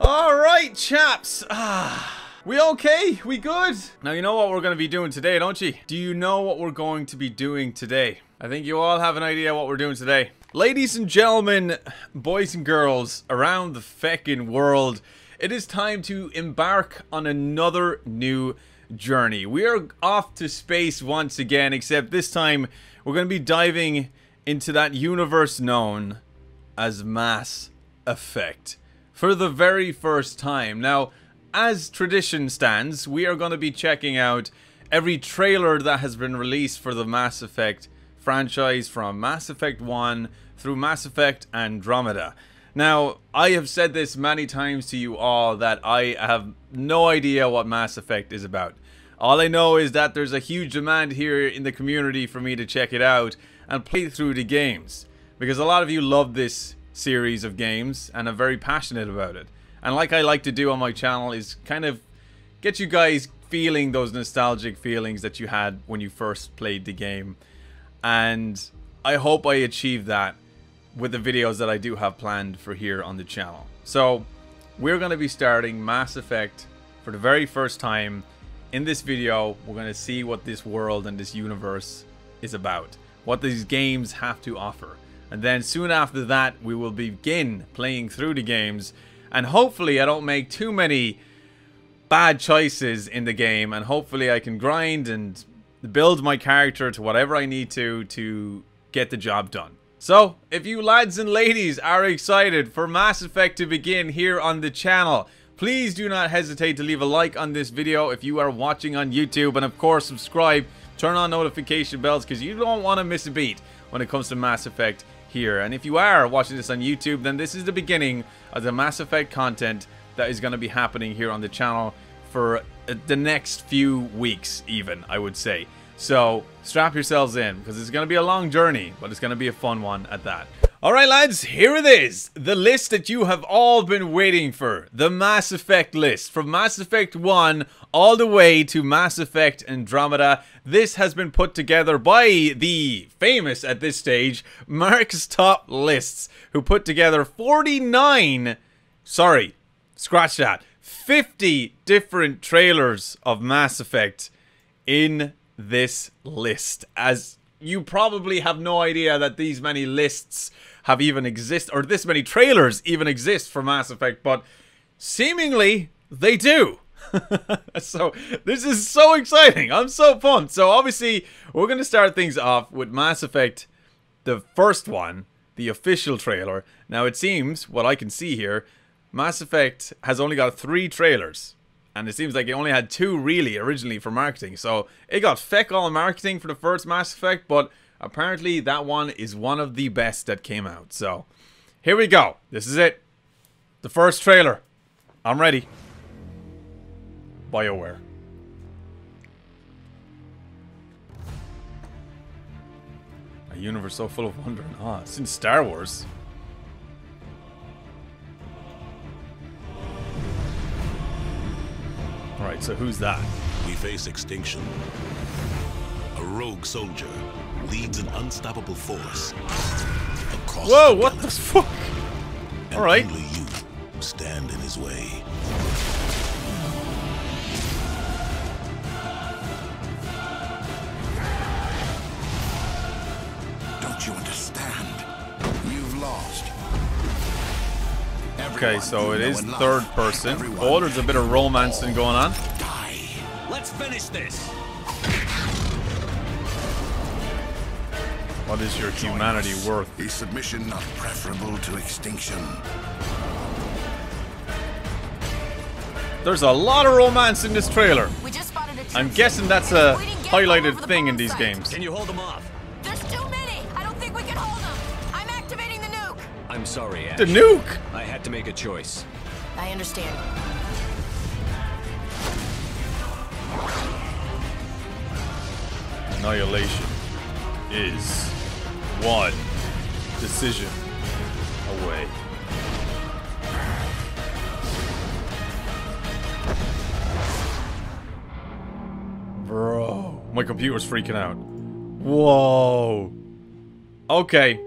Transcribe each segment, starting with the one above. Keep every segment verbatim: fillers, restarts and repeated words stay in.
Alright, chaps. Ah. We okay? We good? Now you know what we're going to be doing today, don't you? Do you know what we're going to be doing today? I think you all have an idea what we're doing today. Ladies and gentlemen, boys and girls around the feckin' world, it is time to embark on another new journey. We are off to space once again, except this time we're going to be diving into that universe known as Mass Effect for the very first time. Now, as tradition stands, we are going to be checking out every trailer that has been released for the Mass Effect franchise from Mass Effect one through Mass Effect Andromeda. Now, I have said this many times to you all that I have no idea what Mass Effect is about. All I know is that there's a huge demand here in the community for me to check it out and play through the games, because a lot of you love this series of games and are very passionate about it. And like I like to do on my channel is kind of get you guys feeling those nostalgic feelings that you had when you first played the game. And I hope I achieve that with the videos that I do have planned for here on the channel. So we're going to be starting Mass Effect for the very first time. In this video, we're going to see what this world and this universe is about, what these games have to offer. And then soon after that, we will begin playing through the games. And hopefully I don't make too many bad choices in the game, and hopefully I can grind and build my character to whatever I need to to get the job done. So if you lads and ladies are excited for Mass Effect to begin here on the channel, please do not hesitate to leave a like on this video if you are watching on YouTube, and of course subscribe, turn on notification bells, because you don't want to miss a beat when it comes to Mass Effect here. And if you are watching this on YouTube, then this is the beginning of the Mass Effect content that is going to be happening here on the channel for the next few weeks even, I would say. So strap yourselves in, because it's going to be a long journey, but it's going to be a fun one at that. Alright lads, here it is, the list that you have all been waiting for, the Mass Effect list, from Mass Effect one all the way to Mass Effect Andromeda. This has been put together by the famous, at this stage, Mark's Top Lists, who put together forty-nine, sorry, scratch that, fifty different trailers of Mass Effect in this list. As you probably have no idea that these many lists have even exist, or this many trailers even exist for Mass Effect, but seemingly they do. So this is so exciting. I'm so pumped. So obviously we're going to start things off with Mass Effect, the first one, the official trailer. Now it seems, what I can see here, Mass Effect has only got three trailers, and it seems like it only had two really originally for marketing. So it got feck all marketing for the first Mass Effect, but apparently that one is one of the best that came out. So here we go. This is it. The first trailer. I'm ready. BioWare. A universe so full of wonder and awe. It's in Star Wars. Alright, so who's that? We face extinction. A rogue soldier leads an unstoppable force across Whoa, the what the fuck? Alright. Only you stand in his way. You understand? You've lost. Everyone okay, so it is third person. Everyone oh, there's a bit of romancing going on. Die. Let's finish this. What is your Join humanity us. worth? Is submission not preferable to extinction? There's a lot of romance in this trailer. We just spotted a I'm guessing that's a highlighted the thing in these site. games. Can you hold them off? There's too many. I'm sorry, Ash. The nuke! I had to make a choice. I understand. Annihilation is one decision away. Bro. My computer's freaking out. Whoa. Okay.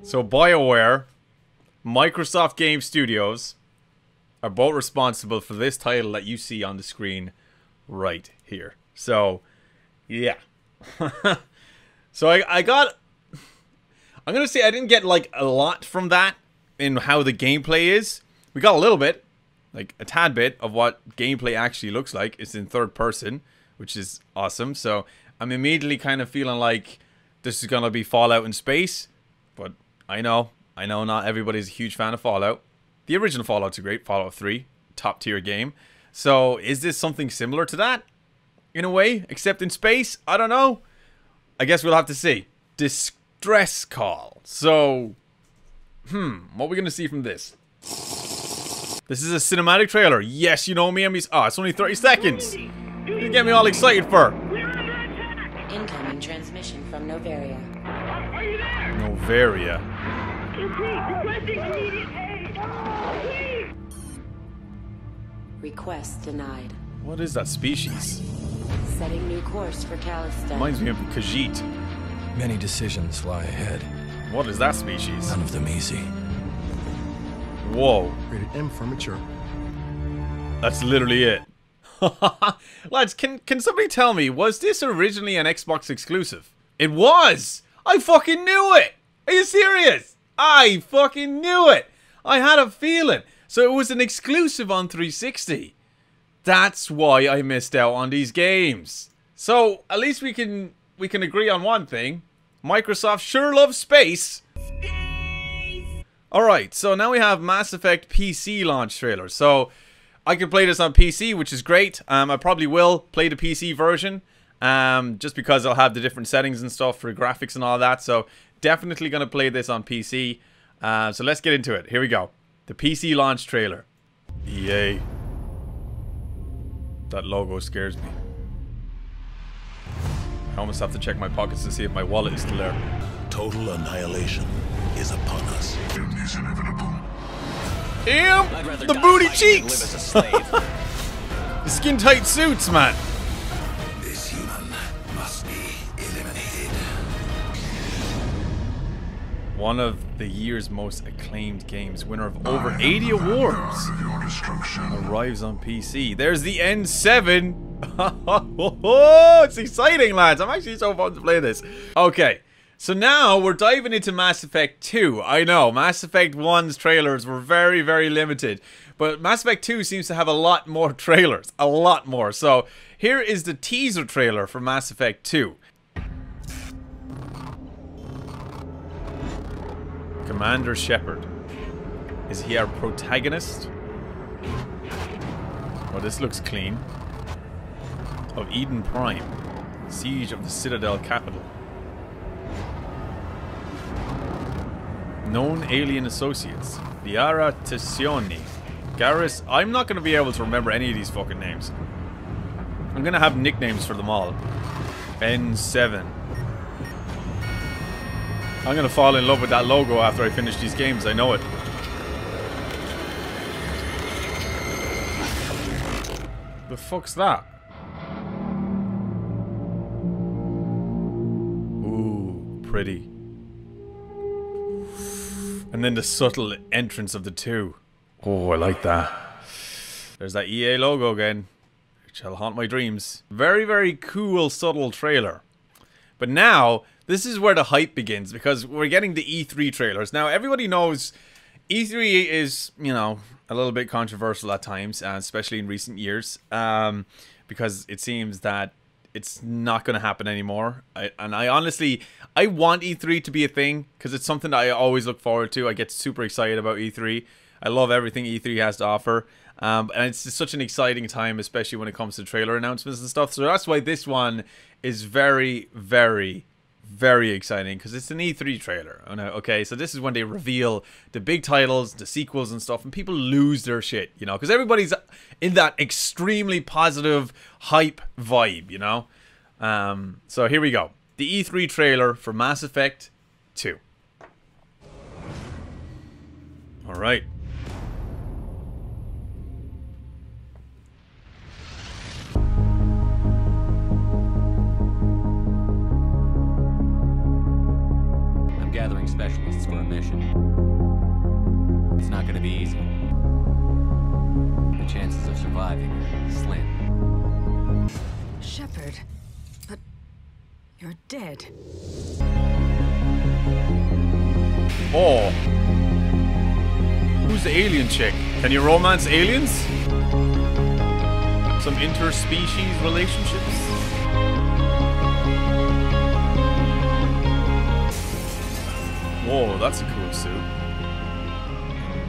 So BioWare, Microsoft Game Studios, are both responsible for this title that you see on the screen right here. So, yeah. So I, I got... I'm going to say I didn't get, like, a lot from that in how the gameplay is. We got a little bit, like, a tad bit of what gameplay actually looks like. It's in third person, which is awesome. So I'm immediately kind of feeling like this is going to be Fallout in space. But I know, I know not everybody's a huge fan of Fallout. The original Fallout's a great, Fallout three, top tier game. So is this something similar to that? In a way, except in space? I don't know. I guess we'll have to see. Distress call. So, hmm, what are we going to see from this? This is a cinematic trailer. Yes, you know me, I'm these. Oh, it's only thirty seconds. You get me all excited for. Incoming transmission from Novaria. Are you there? Novaria. Requesting immediate aid. Request denied. What is that species? Setting new course for Kalista. Reminds me of Khajiit. Many decisions lie ahead. What is that species? None of them easy. Whoa. Rated M for mature. That's literally it. Lads, can, can somebody tell me, was this originally an Xbox exclusive? It was! I fucking knew it! Are you serious? I fucking knew it! I had a feeling. So it was an exclusive on three sixty. That's why I missed out on these games. So, at least we can we can agree on one thing. Microsoft sure loves space. Alright, so now we have Mass Effect P C launch trailer. So, I can play this on P C, which is great. Um, I probably will play the P C version. Um, just because I'll have the different settings and stuff for graphics and all that. So, definitely going to play this on P C. Uh, so, let's get into it. Here we go. The P C launch trailer. E A. That logo scares me. I almost have to check my pockets to see if my wallet is still there. Total annihilation is upon us. It is inevitable. Damn! The booty cheeks! The skin-tight suits, man! This human must be eliminated. One of the year's most acclaimed games, winner of over eighty awards, arrives on P C. There's the N seven! Oh, it's exciting, lads! I'm actually so fun to play this. Okay. So now, we're diving into Mass Effect two. I know, Mass Effect one's trailers were very, very limited. But Mass Effect two seems to have a lot more trailers. A lot more. So, here is the teaser trailer for Mass Effect two. Commander Shepard. Is he our protagonist? Oh, this looks clean. Of Eden Prime. Siege of the Citadel capital. Known alien associates. Liara T'Soni. Garrus. I'm not going to be able to remember any of these fucking names. I'm going to have nicknames for them all. N seven. I'm going to fall in love with that logo after I finish these games. I know it. The fuck's that? Ooh, pretty. And then the subtle entrance of the two. Oh, I like that. There's that E A logo again, which shall haunt my dreams. Very, very cool, subtle trailer. But now, this is where the hype begins, because we're getting the E three trailers. Now, everybody knows E three is, you know, a little bit controversial at times, uh, especially in recent years, um, because it seems that it's not going to happen anymore. I, and I honestly, I want E three to be a thing, because it's something that I always look forward to. I get super excited about E three. I love everything E three has to offer. Um, and it's just such an exciting time, especially when it comes to trailer announcements and stuff. So that's why this one is very, very, very exciting, because it's an E three trailer. Oh, no, okay, so this is when they reveal the big titles, the sequels and stuff, and people lose their shit, you know, because everybody's in that extremely positive hype vibe, you know. Um, so here we go, the E three trailer for Mass Effect two. All right. Gathering specialists for a mission. It's not going to be easy. The chances of surviving are slim. Shepard, but you're dead. Oh. Who's the alien chick? Can you romance aliens? Some interspecies relationships? Whoa, that's a cool suit.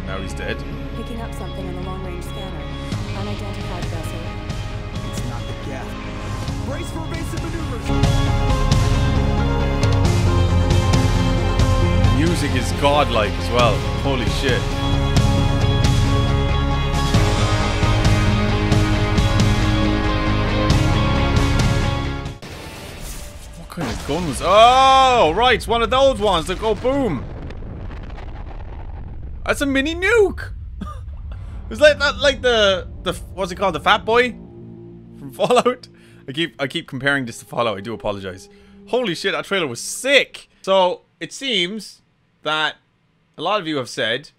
Now he's dead. Picking up something in the long-range scanner. Unidentified vessel. It's not the Geth. Brace for evasive maneuvers. Music is godlike as well. Holy shit. Guns. Oh, right, it's one of those ones that go boom. That's a mini nuke. It's like that, like the the what's it called, the Fat Boy from Fallout. I keep I keep comparing this to Fallout. I do apologize. Holy shit, that trailer was sick. So it seems that a lot of you have said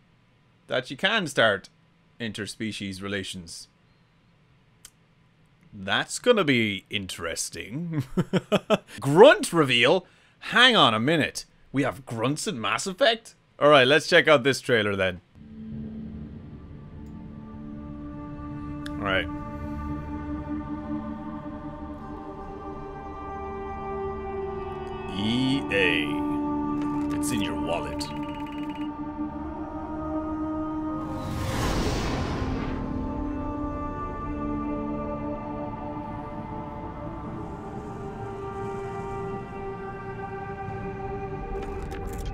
that you can start interspecies relations. That's gonna be interesting. Grunt reveal? Hang on a minute. We have grunts in Mass Effect? Alright, let's check out this trailer then. Alright. E A. It's in your wallet.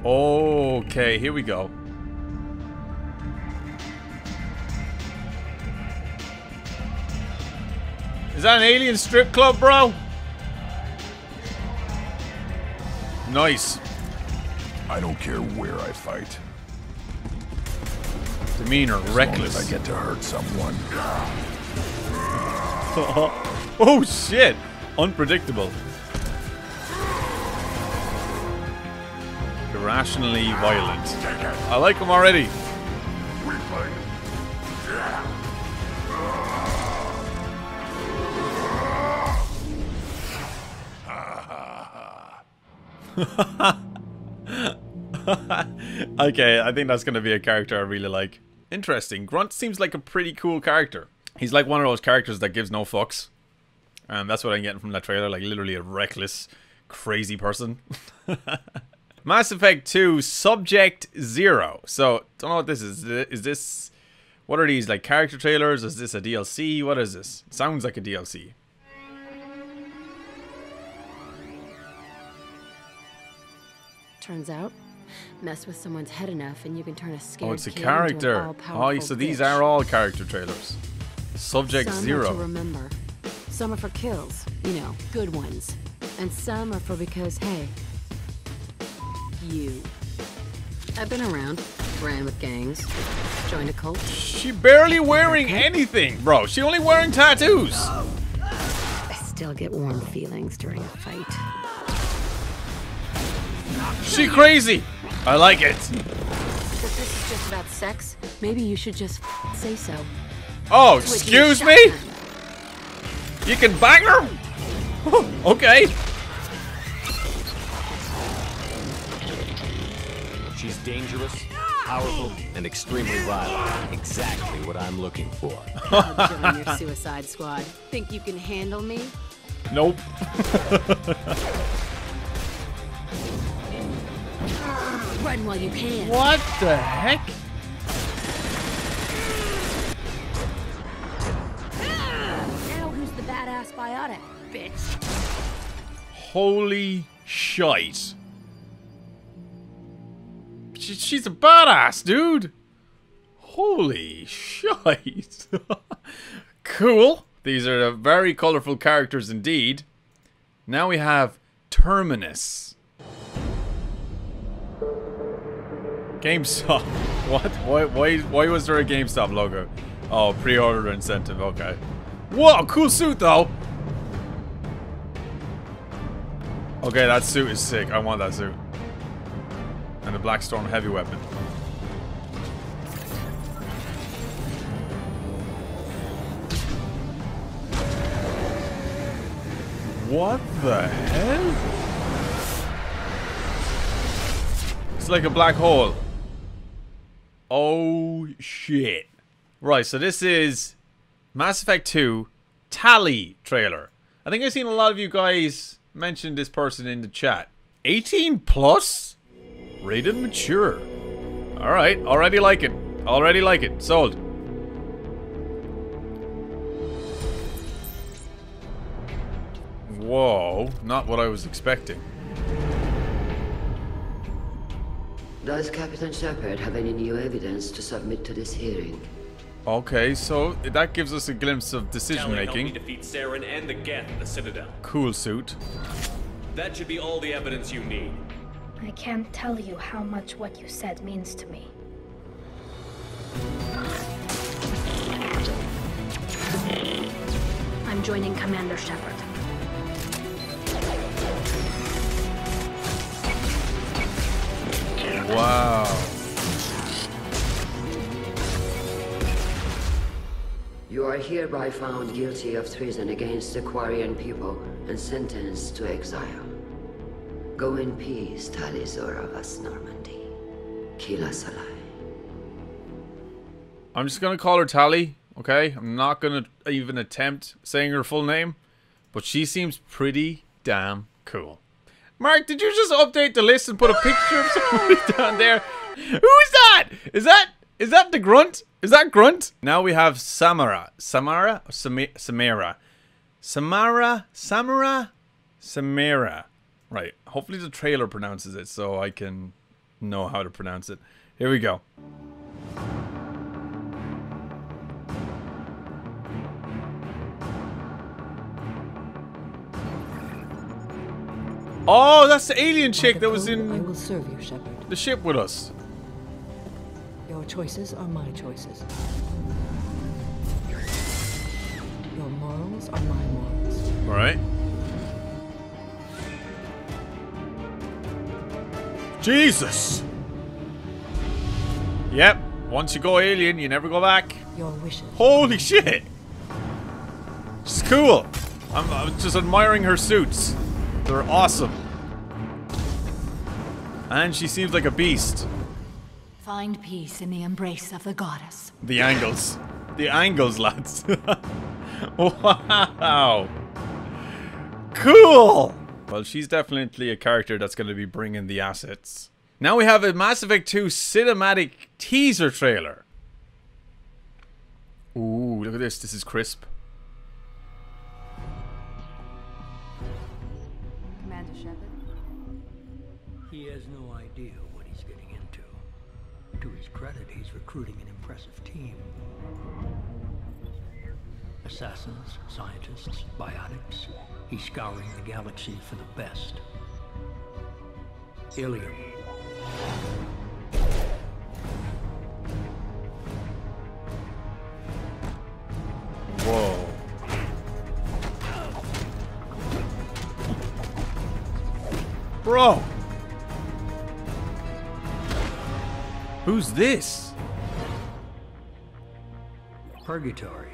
Okay, here we go. Is that an alien strip club, bro? Nice. I don't care where I fight. Demeanor reckless. As long as I get to hurt someone. Oh shit! Unpredictable. Irrationally violent. I like him already. Okay, I think that's going to be a character I really like. Interesting. Grunt seems like a pretty cool character. He's like one of those characters that gives no fucks. And that's what I'm getting from that trailer. Like literally a reckless, crazy person. Mass Effect two Subject Zero. So, don't know what this is. Is this... What are these? Like, character trailers? Is this a D L C? What is this? It sounds like a D L C. Turns out, mess with someone's head enough and you can turn a scared kid. Oh, it's a character. Oh, so these bitch. Are all character trailers. Subject Some Zero. Are to remember. Some are for kills. You know, good ones. And some are for because, hey... You. I've been around, ran with gangs, joined a cult. She barely wearing anything, bro. She only wearing tattoos. I still get warm feelings during a fight. She crazy. I like it. If this is just about sex, maybe you should just say so. Oh, excuse me? You can bang her? Okay. She's dangerous, powerful, and extremely violent. Exactly what I'm looking for. I'll join your suicide squad. Think you can handle me? Nope. Run while you can. What the heck? Now who's the badass biotic, bitch? Holy shite. She's a badass, dude. Holy shit. Cool. These are the very colorful characters indeed. Now we have Terminus. GameStop. What? Why, why, why was there a GameStop logo? Oh, pre-order incentive. Okay. Whoa, cool suit though. Okay, that suit is sick. I want that suit. And a Black Storm heavy weapon. What the hell? It's like a black hole. Oh shit. Right, so this is Mass Effect two Tali trailer. I think I've seen a lot of you guys mention this person in the chat. eighteen plus? Rated mature. Alright, already like it. Already like it. Sold. Whoa, not what I was expecting. Does Captain Shepard have any new evidence to submit to this hearing? Okay, so that gives us a glimpse of decision making. Defeat Saren and the Geth at the Citadel. Cool suit. That should be all the evidence you need. I can't tell you how much what you said means to me. I'm joining Commander Shepard. Wow. You are hereby found guilty of treason against the Quarian people and sentenced to exile. Go in peace, Tali'Zorah vas Normandy. Kila Salai. I'm just gonna call her Tali, okay? I'm not gonna even attempt saying her full name, but she seems pretty damn cool. Mark, did you just update the list and put a picture of somebody down there? Who is that? Is that is that the Grunt? Is that Grunt? Now we have Samara, Samara, or Sam Samara, Samara, Samara, Samara. Right. Hopefully the trailer pronounces it, so I can know how to pronounce it. Here we go. Oh, that's the alien chick that was in I will serve you, Shepard. The ship with us. Your choices are my choices. Your morals are my morals. All right. Jesus. Yep. Once you go alien, you never go back. Your wishes. Holy shit. She's cool. I'm, I'm just admiring her suits. They're awesome. And she seems like a beast. Find peace in the embrace of the goddess. The angles. The angles, lads. Wow. Cool. Well, she's definitely a character that's going to be bringing the assets. Now we have a Mass Effect two cinematic teaser trailer. Ooh, look at this. This is crisp. He has no idea what he's getting into. To his credit, he's recruiting an impressive team. Assassins, scientists, biotics. He's scouring the galaxy for the best. Ilium. Whoa. Bro! Who's this? Purgatory.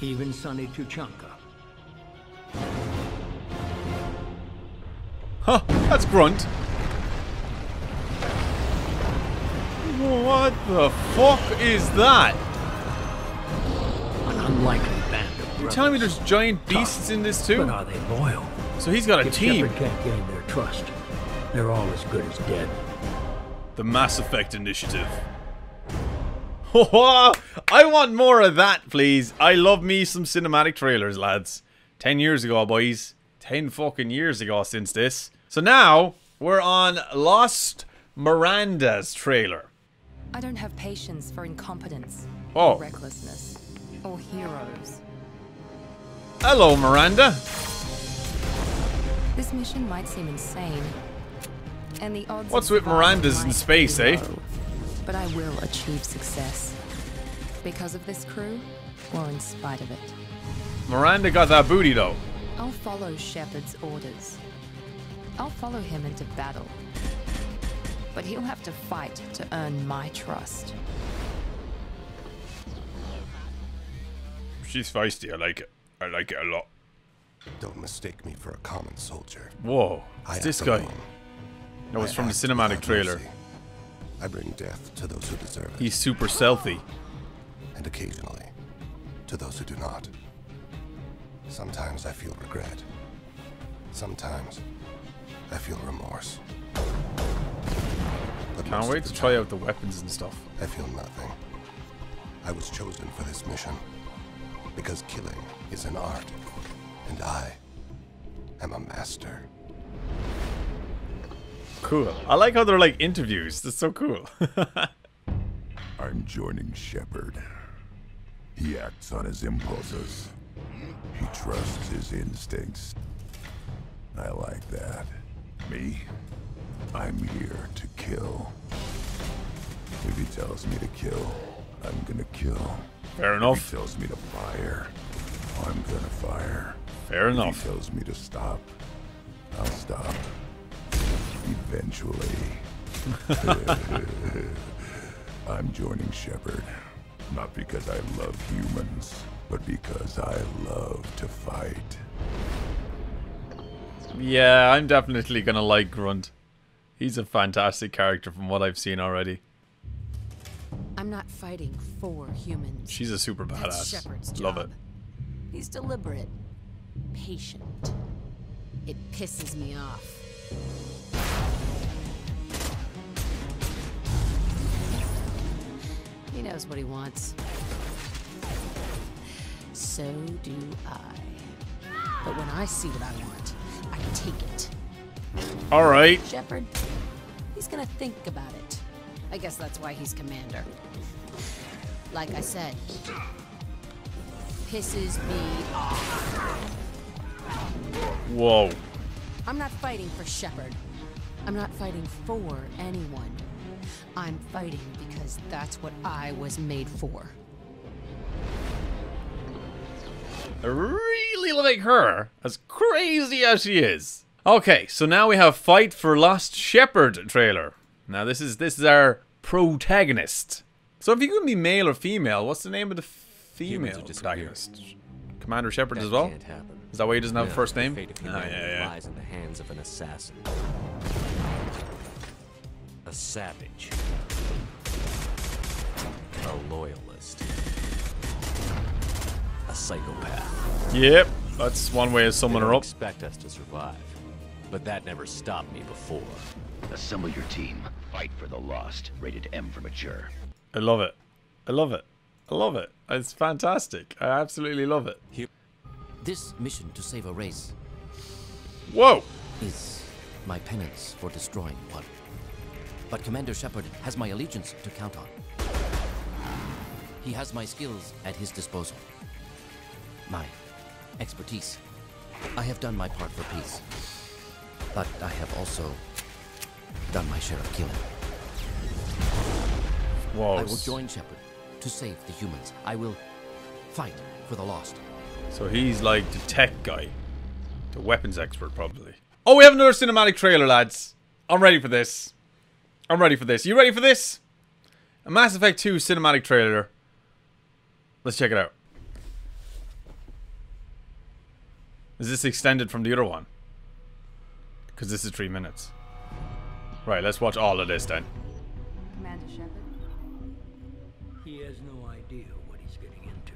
Even Sunny Tuchanka. Huh, that's Grunt. What the fuck is that? An unlikely band of brothers. You're telling me there's giant beasts in this too? But are they loyal? So he's got a if team. Shepard can't gain their trust. They're all as good as dead. The Mass Effect Initiative. I want more of that, please. I love me some cinematic trailers, lads. Ten years ago, boys. Ten fucking years ago since this. So now we're on Lost Miranda's trailer. I don't have patience for incompetence, oh. or recklessness, or heroes. Hello, Miranda. This mission might seem insane, and the odds. What's with Miranda's in space, eh? Low, but I will achieve success because of this crew, or in spite of it. Miranda got that booty, though. I'll follow Shepard's orders. I'll follow him into battle. But he'll have to fight to earn my trust. She's feisty. I like it. I like it a lot. Don't mistake me for a common soldier. Whoa. It's this guy. That was from the cinematic trailer. I bring death to those who deserve it. He's super stealthy. And occasionally, to those who do not. Sometimes I feel regret. Sometimes I feel remorse. But can't wait to try out the weapons and stuff. I feel nothing. I was chosen for this mission because killing is an art, and I am a master. Cool. I like how they're like interviews. That's so cool. I'm joining Shepard. He acts on his impulses. He trusts his instincts. I like that. Me? I'm here to kill. If he tells me to kill, I'm gonna kill. Fair enough. If he tells me to fire, I'm gonna fire. Fair enough. If he tells me to stop, I'll stop. Eventually. I'm joining Shepard. Not because I love humans, but because I love to fight. Yeah, I'm definitely gonna like Grunt. He's a fantastic character from what I've seen already. I'm not fighting for humans. She's a super badass. Love it. He's deliberate, patient. It pisses me off. He knows what he wants. So do I. But when I see what I want, I take it. All right. Shepard, he's gonna think about it. I guess that's why he's commander. Like I said, pisses me off. Whoa. I'm not fighting for Shepard. I'm not fighting for anyone. I'm fighting because that's what I was made for. I really like her, as crazy as she is. Okay, so now we have Fight for Lost Shepard trailer. Now this is this is our protagonist. So if you can be male or female, what's the name of the female protagonist? Commander Shepard as well? Is that why he doesn't have no, a first name? Fate of oh, yeah, yeah. Lies in the hands of an assassin. A savage. A loyalist. A psychopath. Yep, that's one way of summing her up. Expect us to survive, but that never stopped me before. Assemble your team. Fight for the lost. Rated M for mature. I love it. I love it. I love it. It's fantastic. I absolutely love it. This mission to save a race. Whoa. Is my penance for destroying one. But Commander Shepard has my allegiance to count on. He has my skills at his disposal. My expertise. I have done my part for peace. But I have also done my share of killing. Whoa. I will join Shepard to save the humans. I will fight for the lost. So he's like the tech guy. The weapons expert, probably. Oh, we have another cinematic trailer, lads. I'm ready for this. I'm ready for this. You ready for this? A Mass Effect two cinematic trailer. Let's check it out. Is this extended from the other one? Because this is three minutes. Right, let's watch all of this then. Commander Shepard? He has no idea what he's getting into.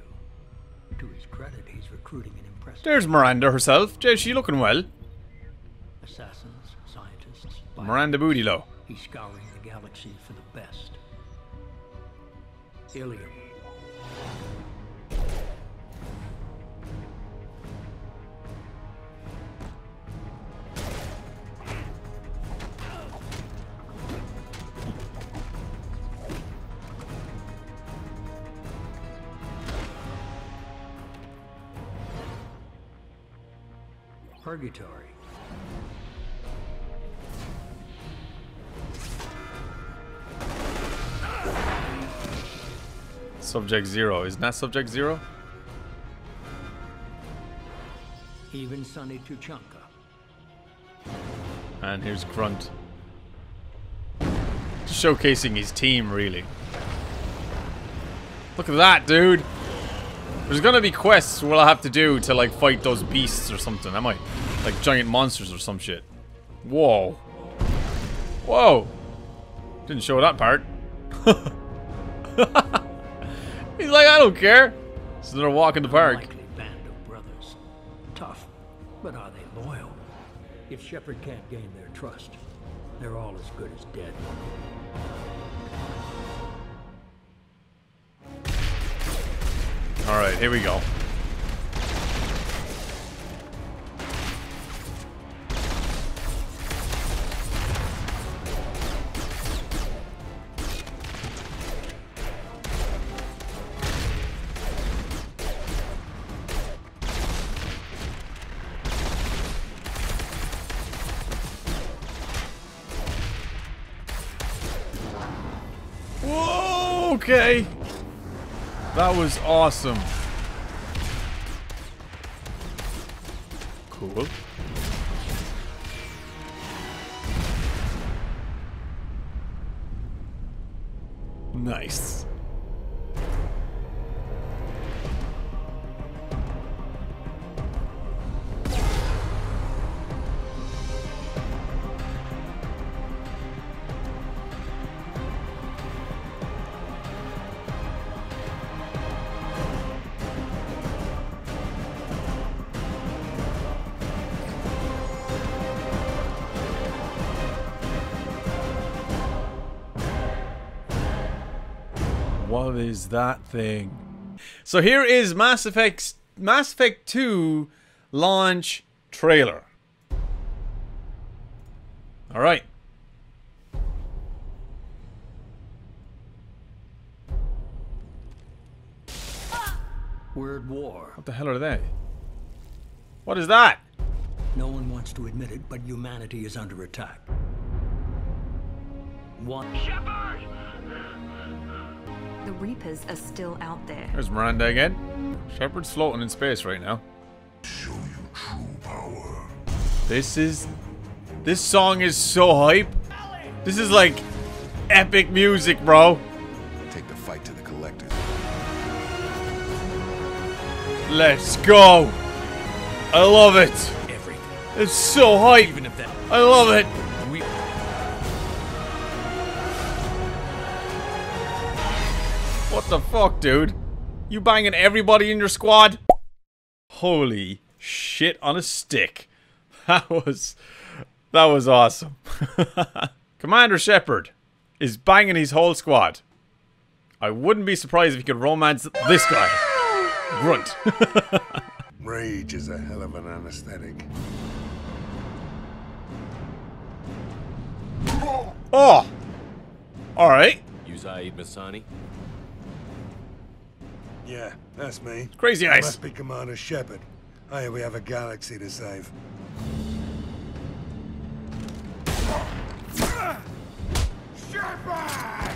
To his credit, he's recruiting an impressive... There's Miranda herself. Jay, she looking well. Assassins, scientists... Miranda Bootylow. He's scouring the galaxy for the best. Ilium. Purgatory. Subject Zero. Isn't that Subject Zero? Even Sunny Tuchanka. And here's Grunt. Just showcasing his team, really. Look at that, dude. There's gonna be quests we'll have to do to, like, fight those beasts or something. Am I? Like, giant monsters or some shit. Whoa. Whoa. Didn't show that part. He's like, I don't care. It's another walk in the park. Unlikely band of brothers. Tough, but are they loyal? If Shepard can't gain their trust, they're all as good as dead. All right, here we go. Whoa, okay. That was awesome. Cool. Nice. What is that thing? So here is Mass Effect Mass Effect two launch trailer. All right. We're at war. What the hell are they? What is that? No one wants to admit it, but humanity is under attack. One Shepard! The Reapers are still out there. There's Miranda again. Shepard's floating in space right now. Show you true power. This is... This song is so hype. This is like epic music, bro. Take the fight to the collective. Let's go. I love it. Everything. It's so hype. Even if that I love it. What the fuck, dude? You banging everybody in your squad? Holy shit on a stick. That was... That was awesome. Commander Shepard is banging his whole squad. I wouldn't be surprised if he could romance this guy. Grunt. Rage is a hell of an anesthetic. Oh! Alright. Yuzai Masani. Yeah, that's me. Crazy Eyes. Must be Commander Shepard. Hey, we have a galaxy to save. Shepard!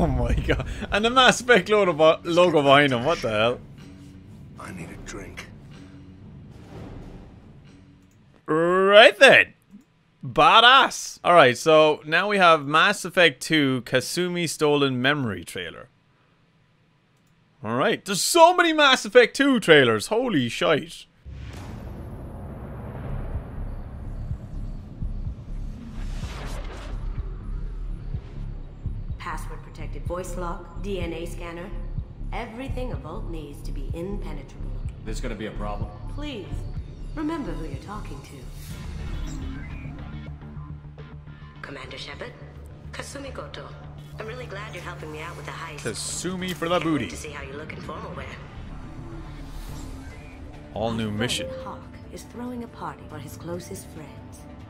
Oh my god. And the Mass Effect logo behind him. What the hell? I need a drink. Right then. Badass. Alright, so now we have Mass Effect two Kasumi Stolen Memory trailer. Alright. There's so many Mass Effect two trailers. Holy shite. Password-protected voice lock, D N A scanner. Everything a Vault needs to be impenetrable. There's gonna be a problem. Please, remember who you're talking to. Commander Shepard, Kasumi Goto. I'm really glad you're helping me out with the heist. Kasumi for the booty. Can't wait to see how you look in formal wear. All new mission. Hawk is throwing a party for his closest friends.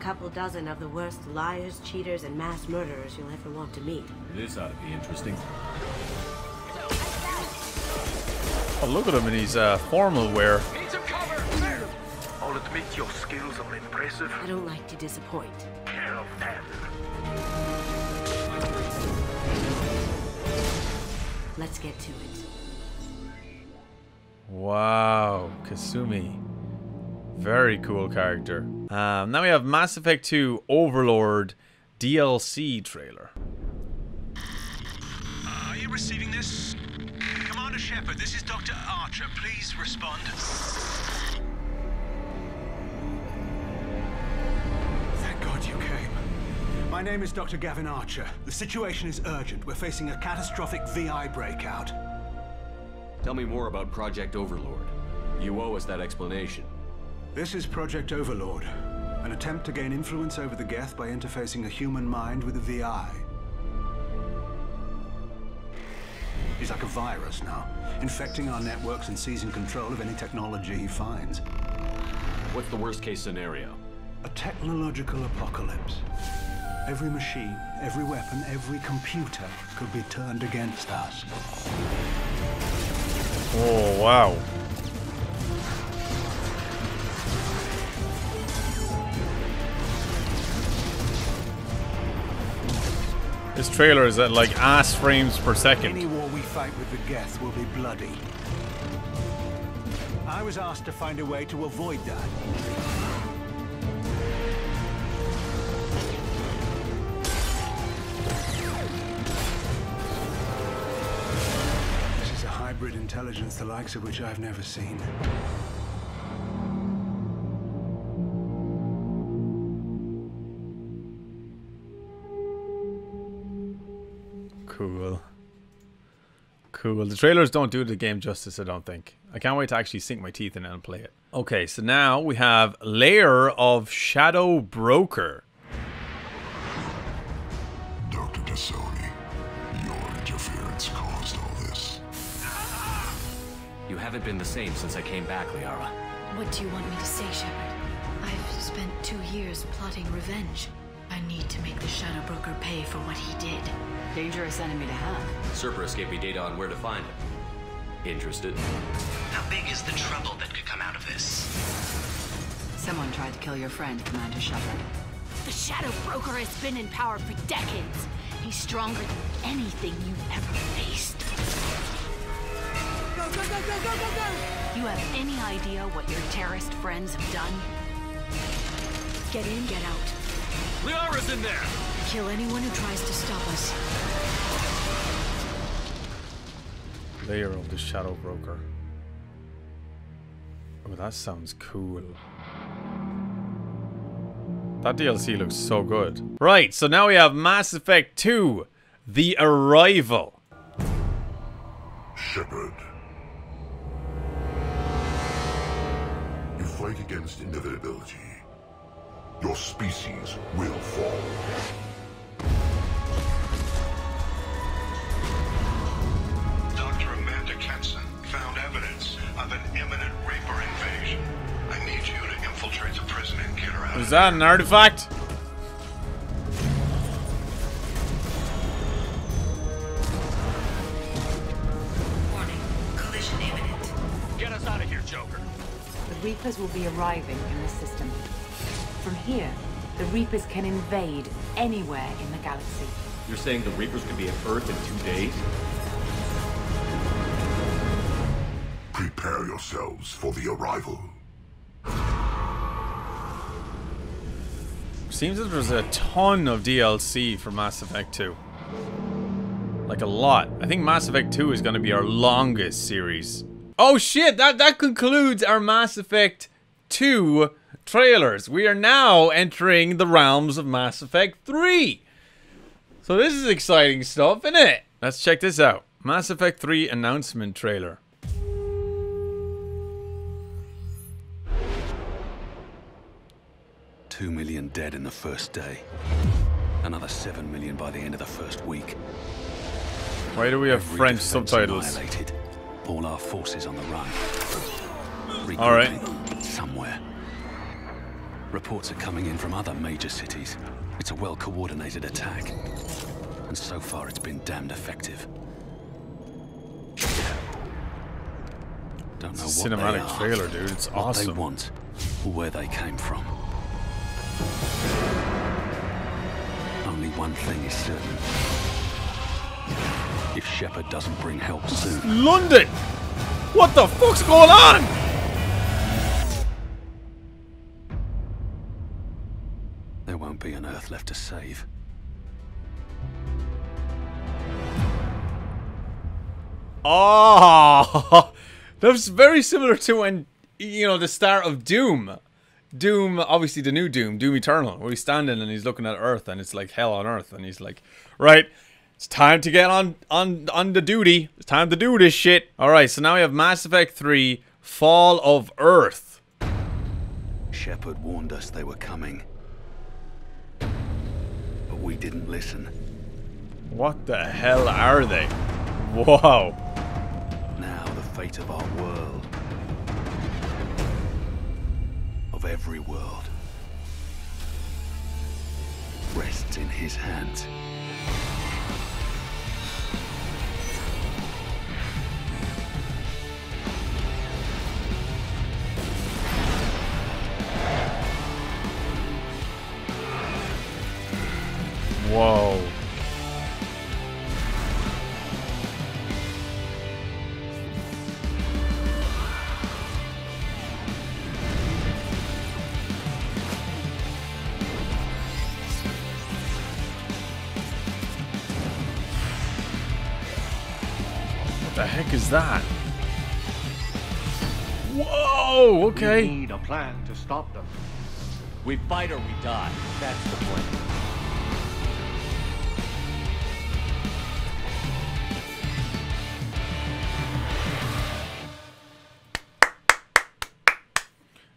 Couple dozen of the worst liars, cheaters, and mass murderers you'll ever want to meet. This ought to be interesting. Oh, look at him in his uh, formal wear. Need some cover. All it meets your skills are impressive. I don't like to disappoint. Kill them. Let's get to it. Wow, Kasumi. Very cool character. Um, now we have Mass Effect two Overlord D L C trailer. Uh, are you receiving this? Commander Shepard, this is Doctor Archer. Please respond. Thank God you came. My name is Doctor Gavin Archer. The situation is urgent. We're facing a catastrophic V I breakout. Tell me more about Project Overlord. You owe us that explanation. This is Project Overlord, an attempt to gain influence over the Geth by interfacing a human mind with a V I. He's like a virus now, infecting our networks and seizing control of any technology he finds. What's the worst-case scenario? A technological apocalypse. Every machine, every weapon, every computer could be turned against us. Oh, wow. This trailer is at like ass frames per second. Any war we fight with the Geth will be bloody. I was asked to find a way to avoid that. This is a hybrid intelligence the likes of which I've never seen. Cool. Cool. The trailers don't do the game justice, I don't think. I can't wait to actually sink my teeth in it and play it. Okay, so now we have Lair of Shadow Broker. Doctor T'Soni, your interference caused all this. You haven't been the same since I came back, Liara. What do you want me to say, Shepard? I've spent two years plotting revenge. I need to make the Shadow Broker pay for what he did. Dangerous enemy to have. Cerberus gave me data on where to find him. Interested? How big is the trouble that could come out of this? Someone tried to kill your friend, Commander Shepard. The Shadow Broker has been in power for decades. He's stronger than anything you've ever faced. Go, go, go, go, go, go, go! You have any idea what your terrorist friends have done? Get in, get out. Liara's in there! Kill anyone who tries to stop us. Lair of the Shadow Broker. Oh, that sounds cool. That D L C looks so good. Right, so now we have Mass Effect two, The Arrival. Shepard. You fight against inevitability. Your species will fall. Doctor Amanda Kenson found evidence of an imminent Reaper invasion. I need you to infiltrate the prison and get her out. Is that an artifact? Warning. Collision imminent. Get us out of here, Joker. The Reapers will be arriving in the system. From here, the Reapers can invade anywhere in the galaxy. You're saying the Reapers could be at Earth in two days? Prepare yourselves for the arrival. Seems that there's a ton of D L C for Mass Effect two. Like a lot. I think Mass Effect two is going to be our longest series. Oh shit, that, that concludes our Mass Effect two trailers. We are now entering the realms of Mass Effect three. So this is exciting stuff, isn't it? Let's check this out. Mass Effect three announcement trailer. Two million dead in the first day. Another seven million by the end of the first week. Why do we have Every French subtitles? All our forces on the run. All right. Somewhere. Reports are coming in from other major cities. It's a well-coordinated attack. And so far, it's been damned effective. Don't know what they are. Cinematic trailer, dude. It's awesome. What they want. where they came from. Only one thing is certain. If Shepard doesn't bring help soon... London! What the fuck's going on? There won't be an Earth left to save. Oh, that's very similar to when, you know, the start of Doom. Doom, obviously the new Doom, Doom Eternal, where he's standing and he's looking at Earth and it's like hell on Earth. And he's like, right, it's time to get on, on, on the duty. It's time to do this shit. All right, so now we have Mass Effect three, Fall of Earth. Shepard warned us they were coming. But we didn't listen. What the hell are they? Whoa. Fate of our world, of every world, rests in his hands. Whoa. Is that? Whoa! Okay. We need a plan to stop them. We fight or we die. That's the plan.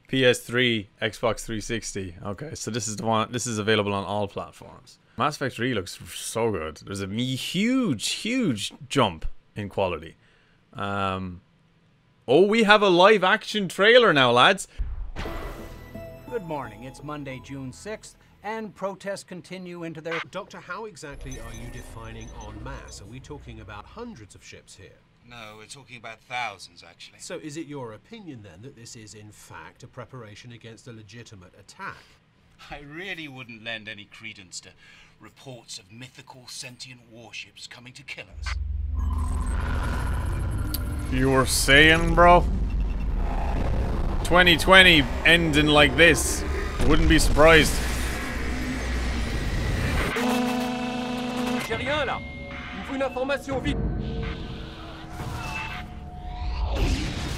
P S three, Xbox three sixty. Okay, so this is the one. This is available on all platforms. Mass Effect three looks so good. There's a huge, huge jump in quality. Um, oh, we have a live action trailer now, lads. Good morning. It's Monday, June sixth, and protests continue into their... Doctor, how exactly are you defining en masse? Are we talking about hundreds of ships here? No, we're talking about thousands, actually. So is it your opinion, then, that this is, in fact, a preparation against a legitimate attack? I really wouldn't lend any credence to reports of mythical sentient warships coming to kill us. You were saying, bro? twenty twenty ending like this. Wouldn't be surprised. J'ai rien là. Il faut une information vite.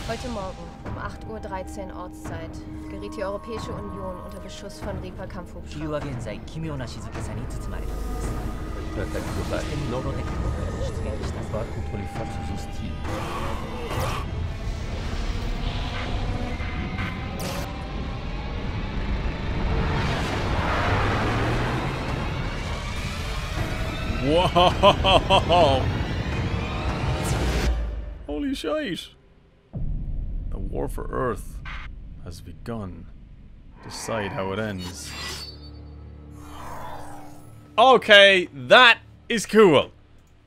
Heute Morgen um acht Uhr dreizehn Ortszeit geriet die Europäische Union unter Beschuss von Reaper Kampfhubschraubern. Whoa! Holy shit! The war for Earth has begun. Decide how it ends. Okay, that is cool.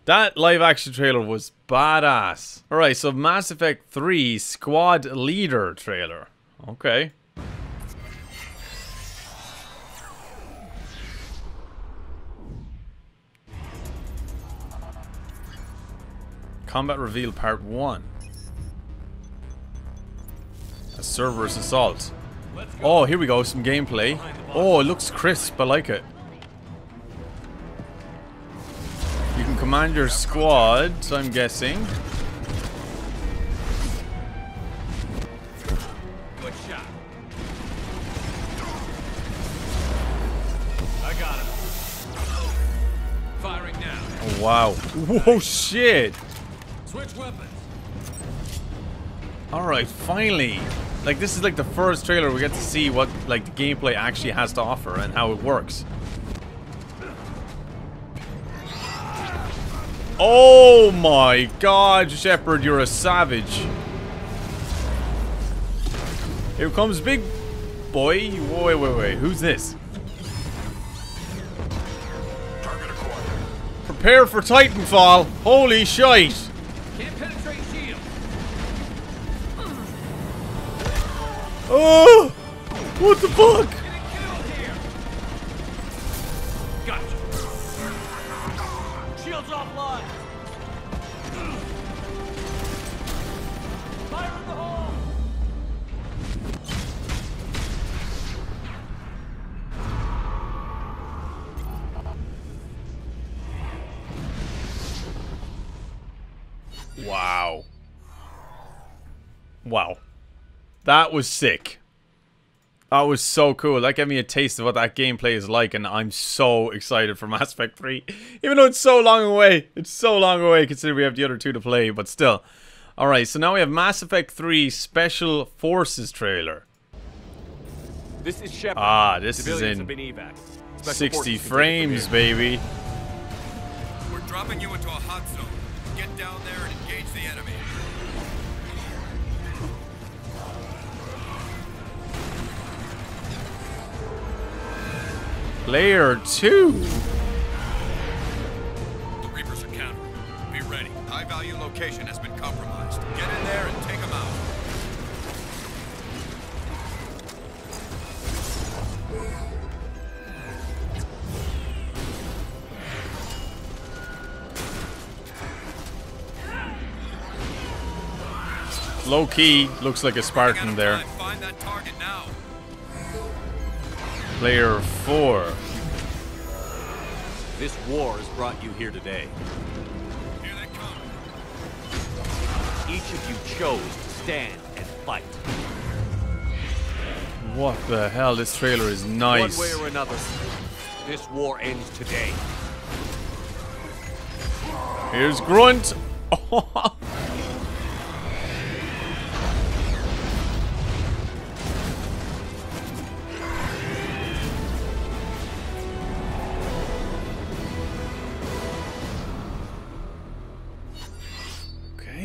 That live action trailer was badass. Alright, so Mass Effect three Squad Leader trailer. Okay. Combat Reveal Part one. A Cerberus Assault. Oh, here we go, some gameplay. Oh, it looks crisp, I like it. You can command your squad, I'm guessing. Good shot. I got him. Firing now. Oh, wow. Whoa, shit. Switch weapons. Alright, finally. Like, this is like the first trailer we get to see what, like, the gameplay actually has to offer and how it works. Oh my god, Shepard, you're a savage. Here comes big boy. Wait, wait, wait. Who's this? Target acquired. Prepare for Titanfall. Holy shite. Can't penetrate shield. Oh! What the fuck? Gotcha. Shields offline. Fire in the hole. Wow. Wow. That was sick. That was so cool. That gave me a taste of what that gameplay is like, and I'm so excited for Mass Effect three. Even though it's so long away. It's so long away considering we have the other two to play, but still. Alright, so now we have Mass Effect three Special Forces trailer. This is Shepard. Ah, this Civilians is in sixty frames, baby. We're dropping you into a hot zone. Get down there and engage the enemy. Layer two. The Reapers are countering. Be ready. High value location has been compromised. Get in there and take them out. Low key looks like a Spartan there. Find that target now. Player four. This war has brought you here today. Here they come. Each of you chose to stand and fight. What the hell? This trailer is nice. One way or another, this war ends today. Here's Grunt.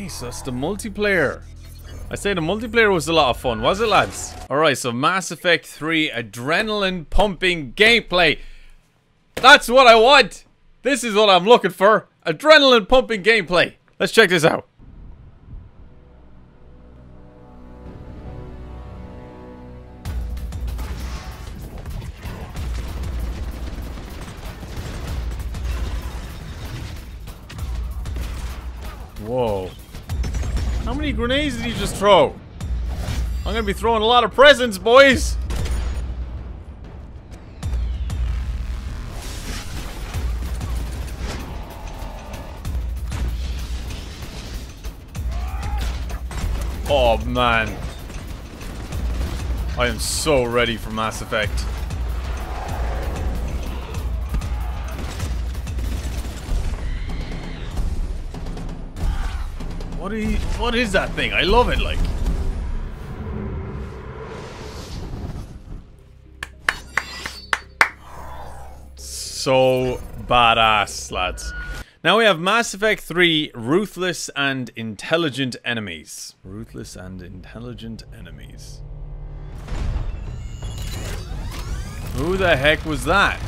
So that's the multiplayer. I say the multiplayer was a lot of fun, was it, lads? Alright, so Mass Effect three adrenaline pumping gameplay. That's what I want. This is what I'm looking for. Adrenaline pumping gameplay. Let's check this out. Whoa. How many grenades did he just throw? I'm gonna be throwing a lot of presents, boys! Oh man. I am so ready for Mass Effect. What is, what is that thing? I love it, like. So badass, lads. Now we have Mass Effect three, Ruthless and Intelligent Enemies. Ruthless and Intelligent Enemies. Who the heck was that?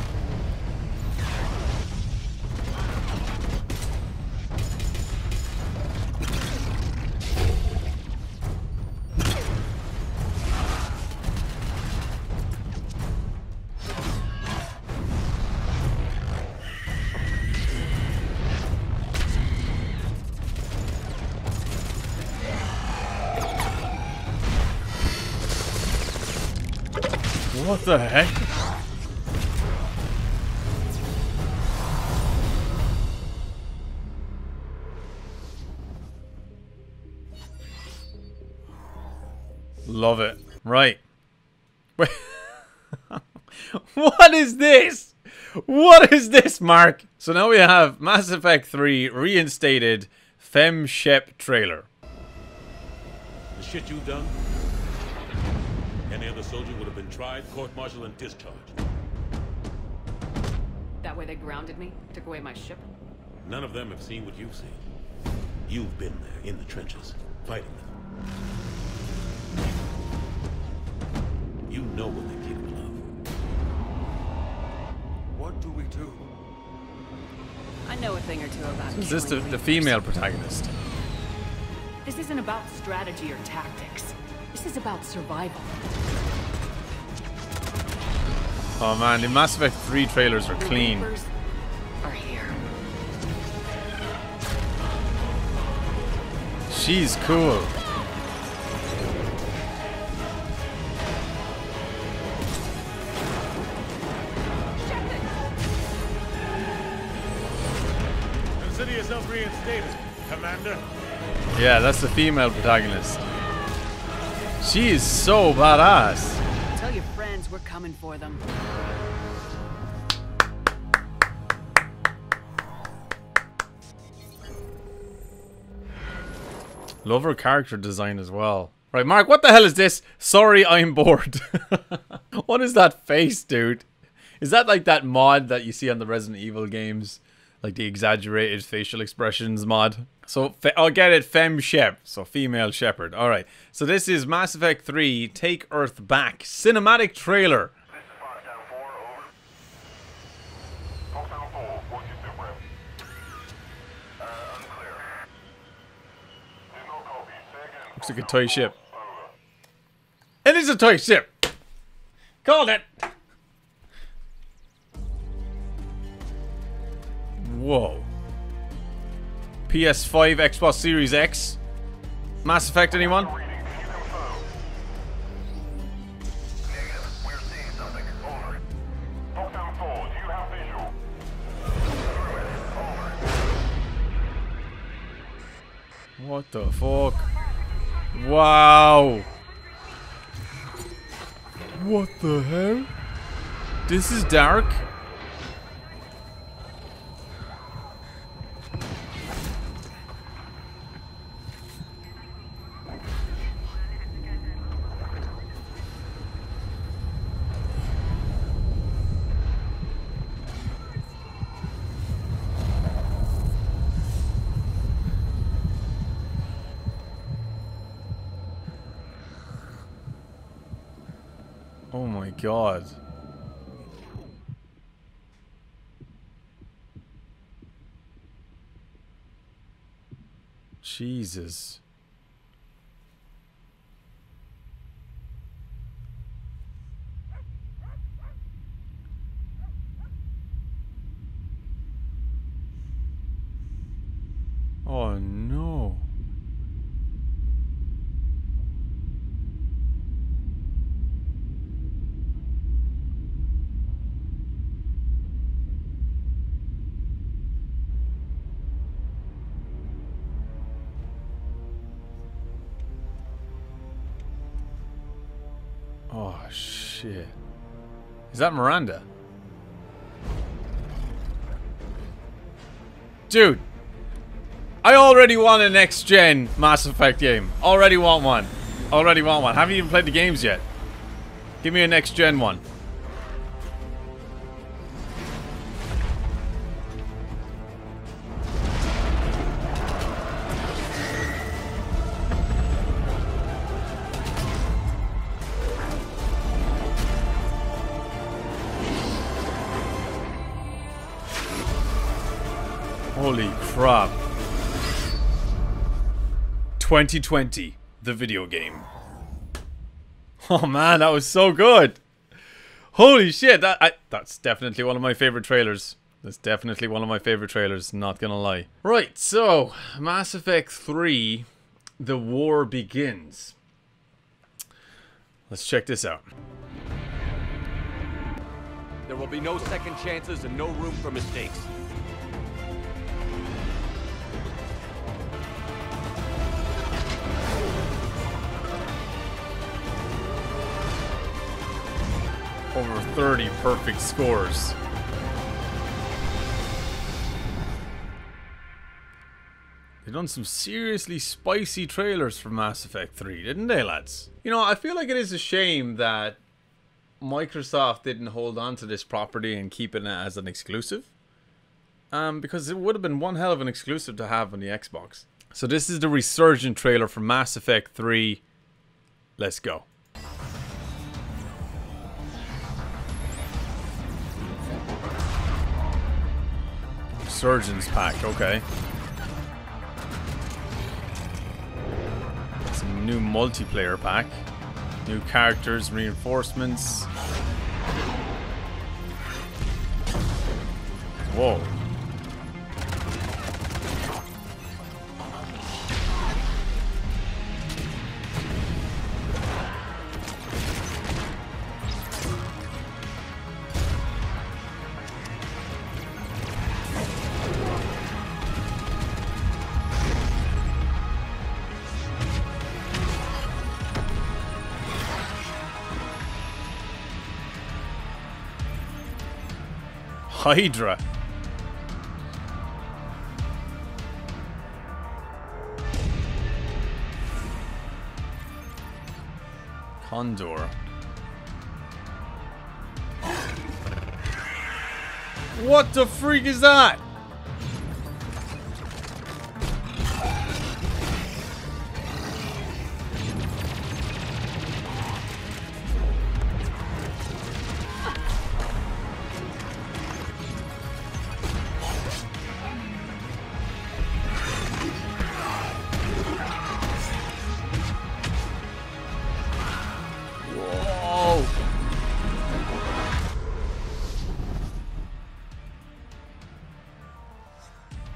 What the heck? Love it. Right. Wait. What is this? What is this, Mark? So now we have Mass Effect three reinstated Fem Shep trailer. The shit you've done? Any other soldier would have been tried, court-martialed, and discharged. That way they grounded me, took away my ship? None of them have seen what you've seen. You've been there, in the trenches, fighting them. You know what they're capable of. What do we do? I know a thing or two about killing. Is this the, the female protagonist? This isn't about strategy or tactics. This is about survival. Oh man, the Mass Effect three trailers are clean. Are here. She's cool. The city is not reinstated, Commander. Yeah, that's the female protagonist. She is so badass. Tell your friends we're coming for them. Love her character design as well. Right, Mark, what the hell is this? Sorry, I'm bored. What is that face, dude? Is that like that mod that you see on the Resident Evil games? Like the exaggerated facial expressions mod? So, I'll get it, Femme Shep. So, female shepherd. Alright. So, this is Mass Effect three, Take Earth Back. Cinematic trailer. Looks like a toy ship. It is a toy ship! Called it! Whoa. P S five, Xbox Series X. Mass Effect, anyone? What the fuck? Wow. What the hell? This is dark. Oh my god. Jesus. Oh no. Oh shit. Is that Miranda? Dude. I already want a next gen Mass Effect game. Already want one. Already want one. Haven't even played the games yet. Give me a next gen one. Holy crap. twenty twenty, the video game. Oh man, that was so good. Holy shit, that I, that's definitely one of my favorite trailers. That's definitely one of my favorite trailers, not gonna lie. Right, so, Mass Effect three, The War Begins. Let's check this out. There will be no second chances and no room for mistakes. Over thirty perfect scores. They've done some seriously spicy trailers for Mass Effect three, didn't they, lads? You know, I feel like it is a shame that Microsoft didn't hold on to this property and keep it as an exclusive. Um, because it would have been one hell of an exclusive to have on the Xbox. So this is the resurgent trailer for Mass Effect three. Let's go. Surgeon's pack, okay. It's a new multiplayer pack. New characters, reinforcements. Whoa. Hydra. Condor. What the freak is that?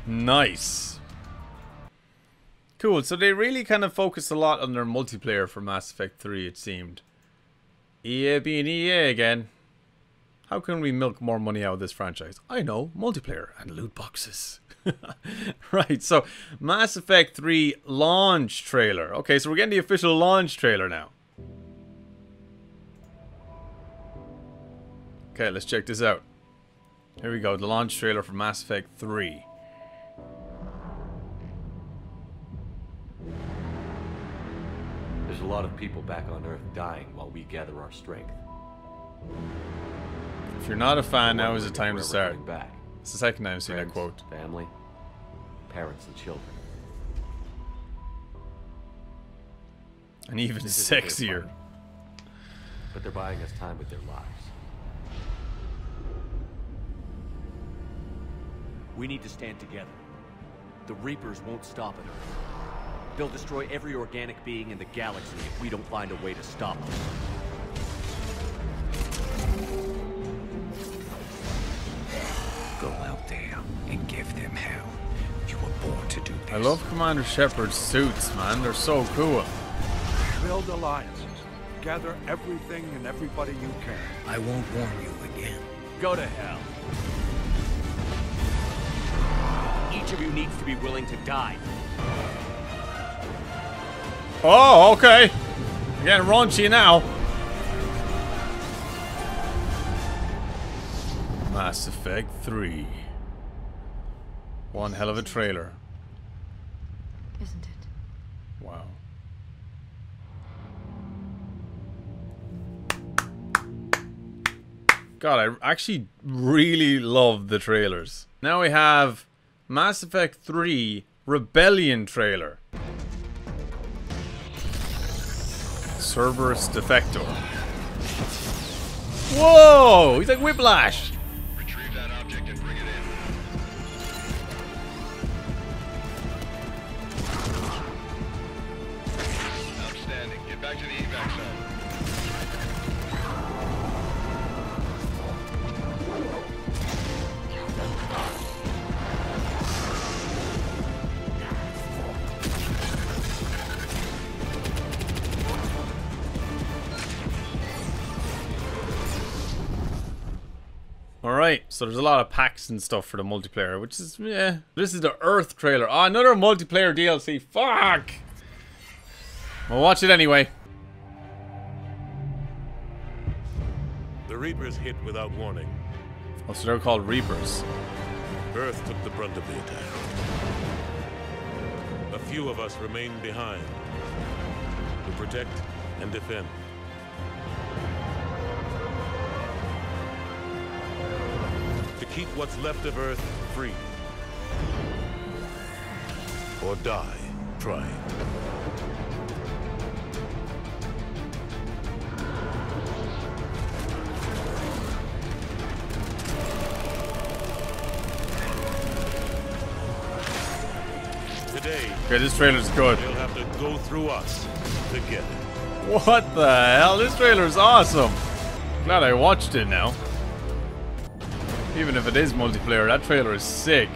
Nice. Cool, so they really kind of focused a lot on their multiplayer for Mass Effect three, it seemed. E A being E A again. How can we milk more money out of this franchise? I know, multiplayer and loot boxes. Right, so Mass Effect three launch trailer. Okay, so we're getting the official launch trailer now. Okay, let's check this out. Here we go, the launch trailer for Mass Effect three. There's a lot of people back on Earth dying while we gather our strength. If you're not a fan, now is the time to start. Back. It's the second time I've seen that quote. Family, parents and children. And even sexier. But they're buying us time with their lives. We need to stand together. The Reapers won't stop at Earth. They'll destroy every organic being in the galaxy if we don't find a way to stop them. Go out there and give them hell. You were born to do this. I love Commander Shepard's suits, man. They're so cool. Build alliances. Gather everything and everybody you can. I won't warn you again. Go to hell. Each of you needs to be willing to die. Oh, okay. We're getting raunchy now. Mass Effect three. One hell of a trailer. Isn't it? Wow. God, I actually really love the trailers. Now we have Mass Effect three Rebellion trailer. Cerberus defector. Whoa! He's like Whiplash. Retrieve that object and bring it in. Outstanding. Get back to the evac zone. Alright, so there's a lot of packs and stuff for the multiplayer, which is, yeah. This is the Earth trailer. Oh, another multiplayer D L C. Fuck! We'll watch it anyway. The Reapers hit without warning. Oh, so they're called Reapers. Earth took the brunt of the attack. A few of us remained behind to protect and defend. Keep what's left of Earth free. Or die trying. Today, okay, this trailer's good. They'll have to go through us to get it. What the hell? This trailer's awesome. Glad I watched it now. Even if it is multiplayer, that trailer is sick.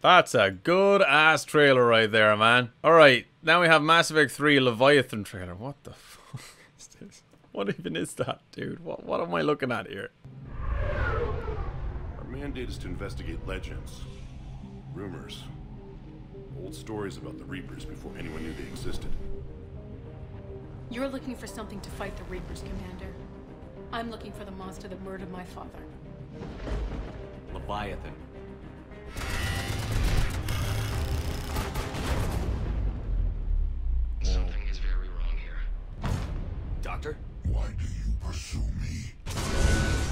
That's a good ass trailer right there, man. Alright, now we have Mass Effect three Leviathan trailer. What the fuck is this? What even is that, dude? What, what am I looking at here? Our mandate is to investigate legends, rumors, old stories about the Reapers before anyone knew they existed. You're looking for something to fight the Reapers, Commander. I'm looking for the monster that murdered my father. Leviathan. Something is very wrong here. Doctor? Why do you pursue me?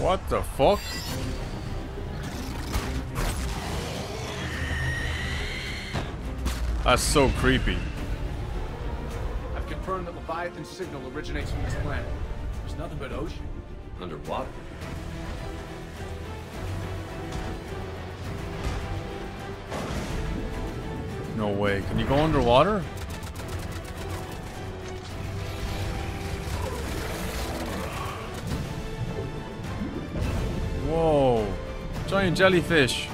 What the fuck? That's so creepy. I've confirmed that Leviathan's signal originates from this planet. There's nothing but ocean. Underwater. No way. Can you go underwater? Whoa. Giant jellyfish.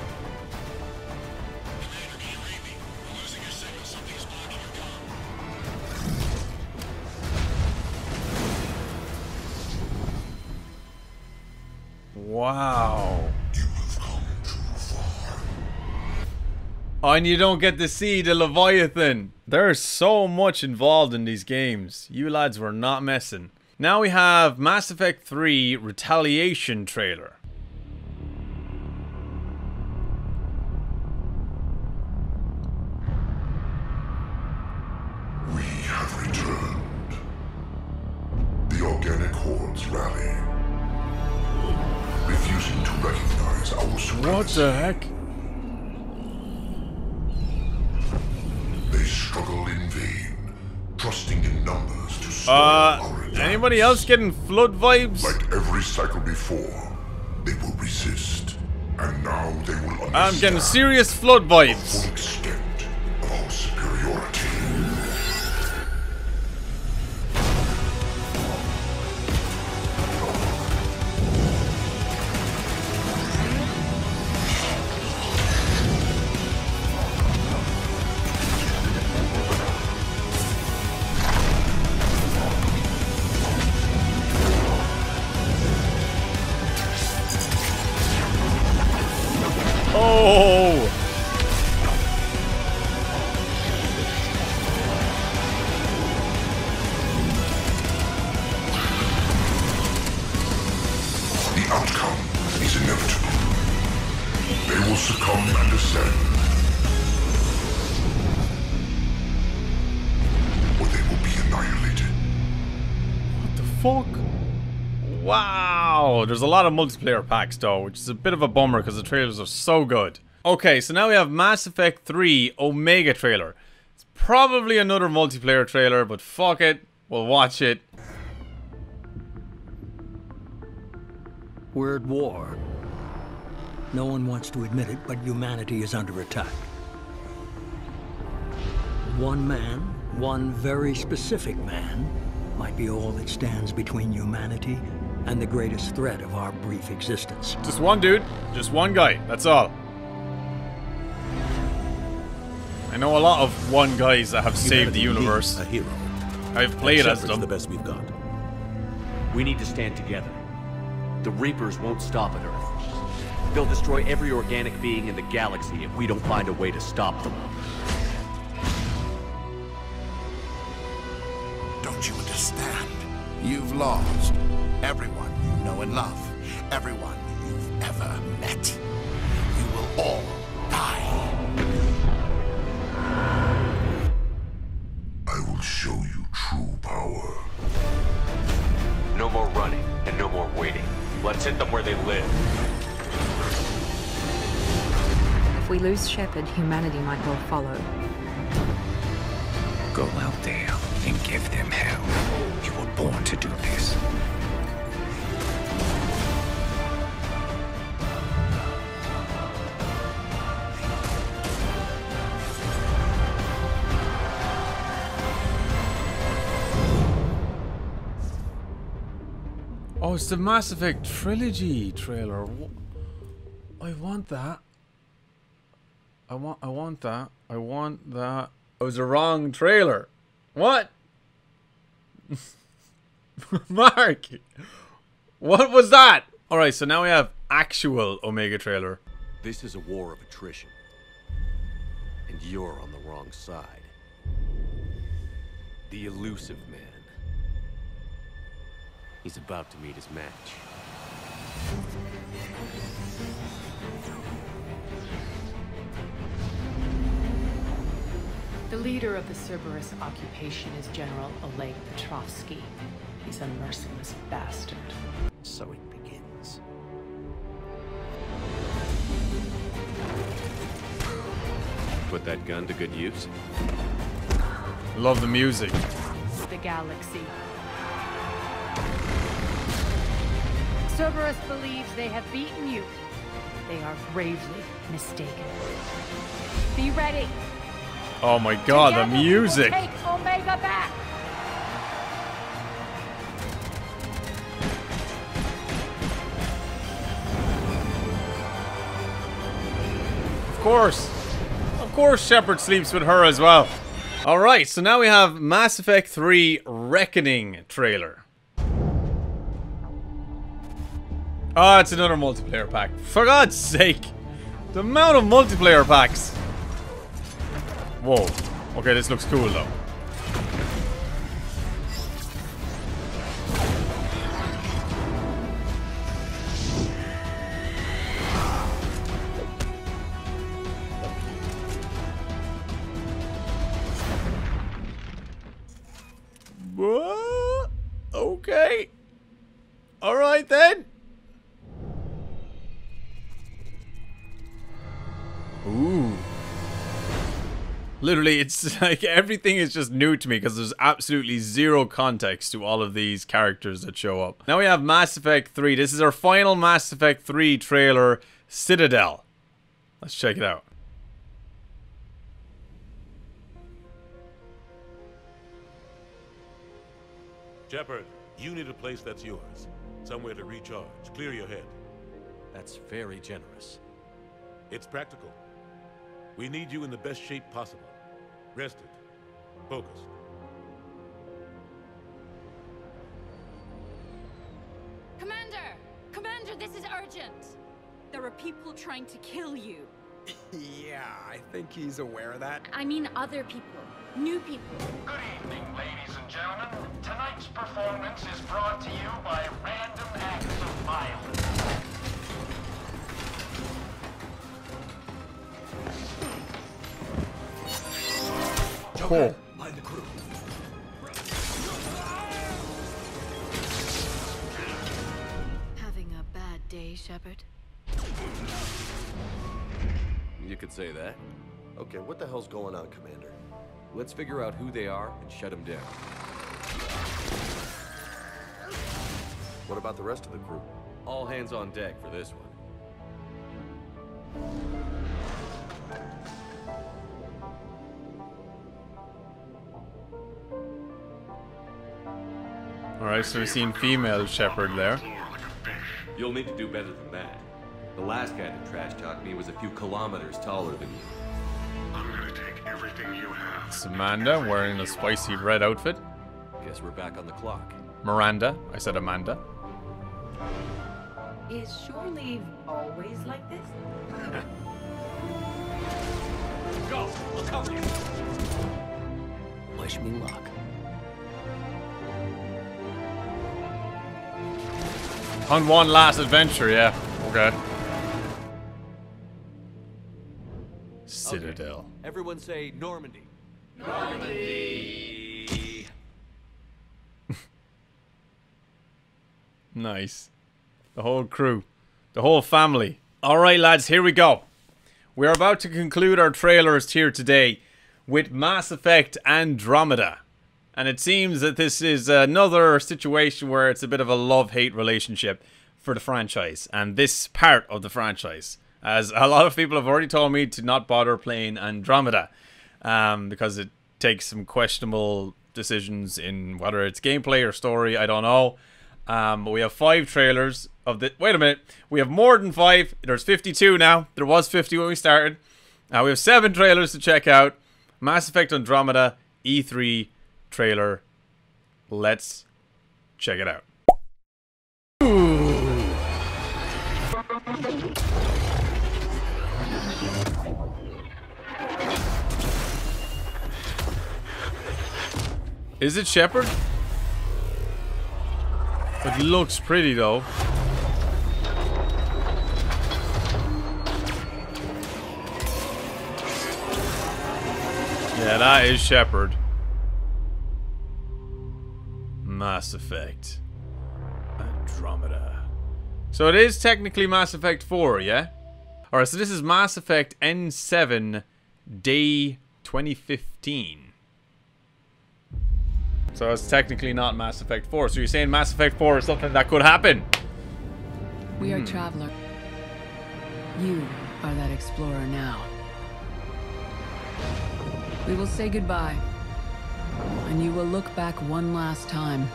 Wow. You have come too far. Oh, and you don't get to see the Leviathan. There's so much involved in these games. You lads were not messing. Now we have Mass Effect three Retaliation trailer. We have returned. The organic hordes rally. Refusing to recognize our supremacy. What the heck? They struggle in vain, trusting in numbers to slow uh, our advance. Anybody else getting flood vibes? Like every cycle before, they will resist, and now they will understand. I'm getting serious flood vibes. The full extent of our superiority. There's a lot of multiplayer packs though, which is a bit of a bummer because the trailers are so good. Okay, so now we have Mass Effect three Omega trailer. It's probably another multiplayer trailer, but fuck it, we'll watch it. We're at war. No one wants to admit it, but humanity is under attack. One man, one very specific man, might be all that stands between humanity and the greatest threat of our brief existence. Just one dude, just one guy, that's all. I know a lot of one guys that have saved the universe. A hero. I've played as them. The best we've got. We need to stand together. The Reapers won't stop at Earth. They'll destroy every organic being in the galaxy if we don't find a way to stop them. Don't you understand? You've lost. Everyone you know and love, everyone you've ever met, you will all die. I will show you true power. No more running and no more waiting. Let's hit them where they live. If we lose Shepard, humanity might well follow. Go out there and give them hell. You were born to do this. Oh, Oh, it's the Mass Effect Trilogy trailer. I want that. I want I want that. I want that. It was the wrong trailer. What? Mark! What was that? Alright, so now we have actual Omega trailer. This is a war of attrition. And you're on the wrong side. The Elusive Man. He's about to meet his match. The leader of the Cerberus occupation is General Oleg Petrovsky. He's a merciless bastard. So it begins. Put that gun to good use. Love the music. The galaxy. Cerberus believes they have beaten you. They are gravely mistaken. Be ready. Oh my God, together the music. We will take Omega back. Of course. Of course Shepard sleeps with her as well. All right, so now we have Mass Effect three Reckoning trailer. Ah, oh, it's another multiplayer pack. For God's sake! The amount of multiplayer packs! Whoa. Okay, this looks cool though. What? Okay. Alright then. Ooh. Literally, it's like everything is just new to me because there's absolutely zero context to all of these characters that show up. Now we have Mass Effect three. This is our final Mass Effect three trailer, Citadel. Let's check it out. Shepard, you need a place that's yours. Somewhere to recharge. Clear your head. That's very generous. It's practical. We need you in the best shape possible. Rested. Focused. Commander! Commander, this is urgent! There are people trying to kill you. Yeah, I think he's aware of that. I mean other people. New people. Good evening, ladies and gentlemen. Tonight's performance is brought to you by random acts of violence. Cool. Having a bad day, Shepard? You could say that. Okay, what the hell's going on, Commander? Let's figure out who they are and shut them down. What about the rest of the crew? All hands on deck for this one. Alright, so we've seen female Shepard there. You'll need to do better than that. The last guy that trash talked me was a few kilometers taller than you. I'm gonna take everything you have. Samanda wearing a spicy red outfit. Guess we're back on the clock. Miranda. I said Amanda. Is shore leave always like this? Go! We'll cover you! Wish me luck. On one last adventure, yeah. Okay. Citadel. Okay. Everyone say Normandy. Normandy. Nice. The whole crew. The whole family. Alright lads, here we go. We're about to conclude our trailers here today with Mass Effect Andromeda. And it seems that this is another situation where it's a bit of a love-hate relationship for the franchise. And this part of the franchise. As a lot of people have already told me to not bother playing Andromeda. Um, because it takes some questionable decisions in whether it's gameplay or story, I don't know. Um, we have five trailers of the... Wait a minute. We have more than five. There's fifty-two now. There was fifty when we started. Now uh, we have seven trailers to check out. Mass Effect Andromeda E three trailer. Let's check it out. Is it Shepard? It looks pretty though. Yeah, that is Shepard. Mass Effect Andromeda. So it is technically Mass Effect four, yeah? Alright, so this is Mass Effect N seven Day twenty fifteen. So it's technically not Mass Effect four. So you're saying Mass Effect four is something that could happen? We are hmm. traveler. You are that explorer now. We will say goodbye. And you will look back one last time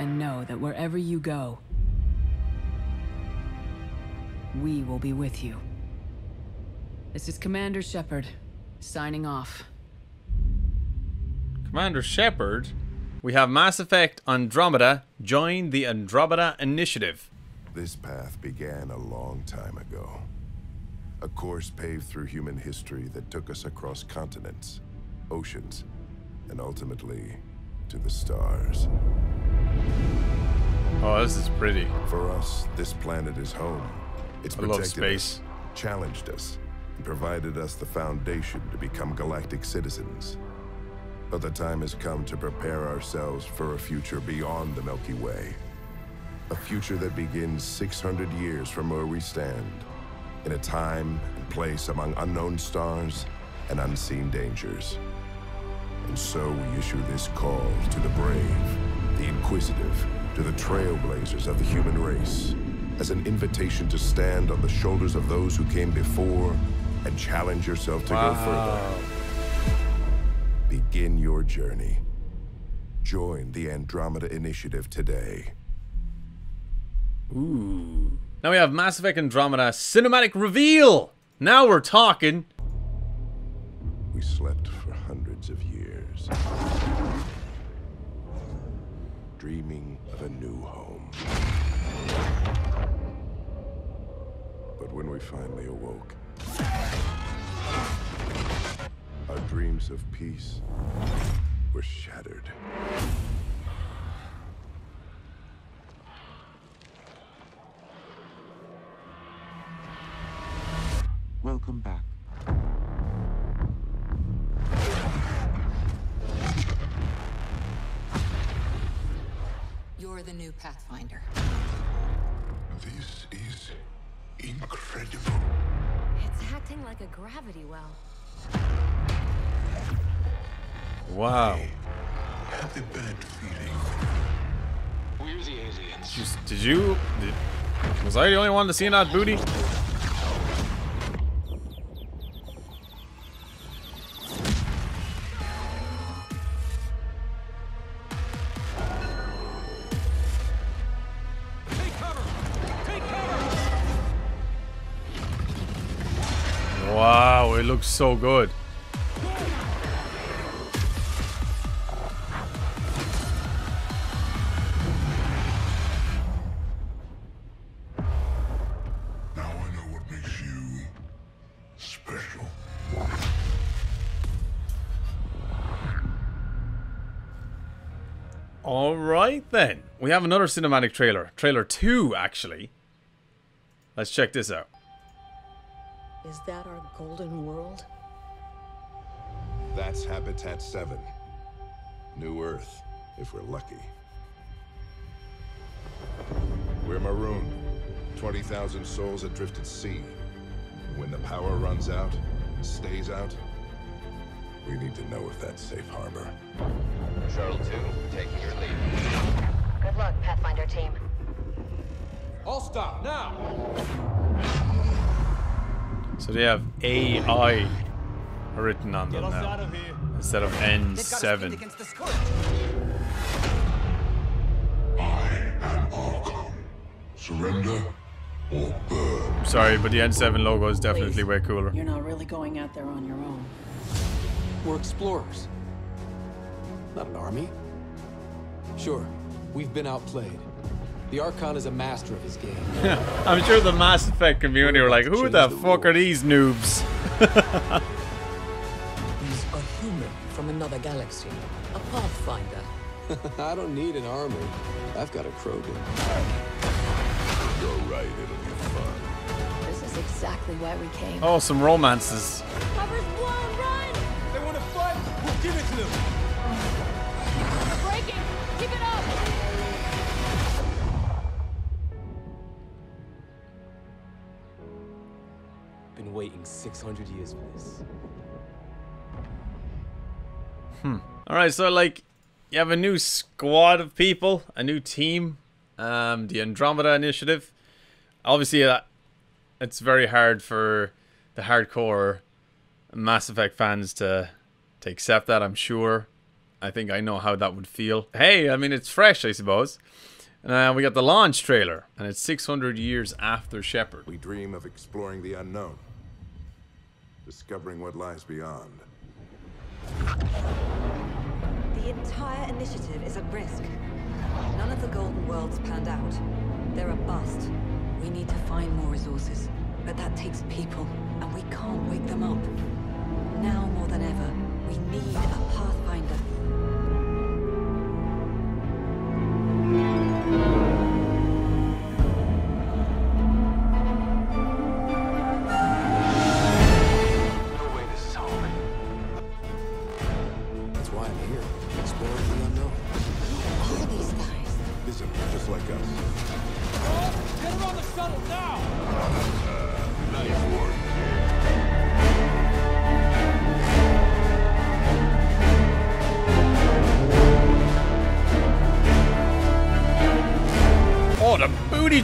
and know that wherever you go, we will be with you. This is Commander Shepard, signing off. Commander Shepard? We have Mass Effect Andromeda join the Andromeda Initiative. This path began a long time ago. A course paved through human history that took us across continents, oceans, and ultimately to the stars. Oh, this is pretty. For us, this planet is home. It's I protected love space. Us, challenged us, and provided us the foundation to become galactic citizens. But the time has come to prepare ourselves for a future beyond the Milky Way. A future that begins six hundred years from where we stand, in a time and place among unknown stars and unseen dangers. And so we issue this call to the brave, the inquisitive, to the trailblazers of the human race, as an invitation to stand on the shoulders of those who came before and challenge yourself to wow. go further. Begin your journey. Join the Andromeda Initiative today. Ooh. Now we have Mass Effect Andromeda cinematic reveal. Now we're talking. We slept for hundreds of years, dreaming of a new home. But when we finally awoke, our dreams of peace were shattered. Welcome back. You're the new Pathfinder. This is incredible. It's acting like a gravity well. Wow. I have a bad feeling. We're the aliens. Just, did you? Did, was I the only one to see that booty? Take cover! Take cover! Wow, it looks so good. Then, we have another cinematic trailer. Trailer two, actually. Let's check this out. Is that our golden world? That's Habitat seven. New Earth, if we're lucky. We're marooned. twenty thousand souls adrift at sea. When the power runs out, stays out, we need to know if that's safe harbor. Shuttle two, taking your lead. Good luck, Pathfinder team. All stop now. So they have A I written on them now of instead of N seven. I am all. Surrender or burn. I'm sorry, but the N seven logo is definitely Please, way cooler. You're not really going out there on your own. We're explorers. Not an army. Sure, we've been outplayed. The Archon is a master of his game. I'm sure the Mass Effect community were like, who the, the fuck are these noobs? These are human from another galaxy. A Pathfinder. I don't need an army. I've got a Krogan. You're right, it'll be fun. This is exactly why we came. Oh, some romances. Cover's blown, run! If they want to fight, we'll give it to them. We're breaking. Keep it up. Been waiting six hundred years for this. Hmm. All right, so like, you have a new squad of people, a new team, um, the Andromeda Initiative. Obviously, uh, it's very hard for the hardcore Mass Effect fans to, to accept that, I'm sure. I think I know how that would feel. Hey, I mean, it's fresh, I suppose. Uh, we got the launch trailer, and it's six hundred years after Shepard. We dream of exploring the unknown, discovering what lies beyond. The entire initiative is at risk. None of the golden worlds panned out. They're a bust. We need to find more resources, but that takes people, and we can't wake them up. Now more than ever, we need a Pathfinder.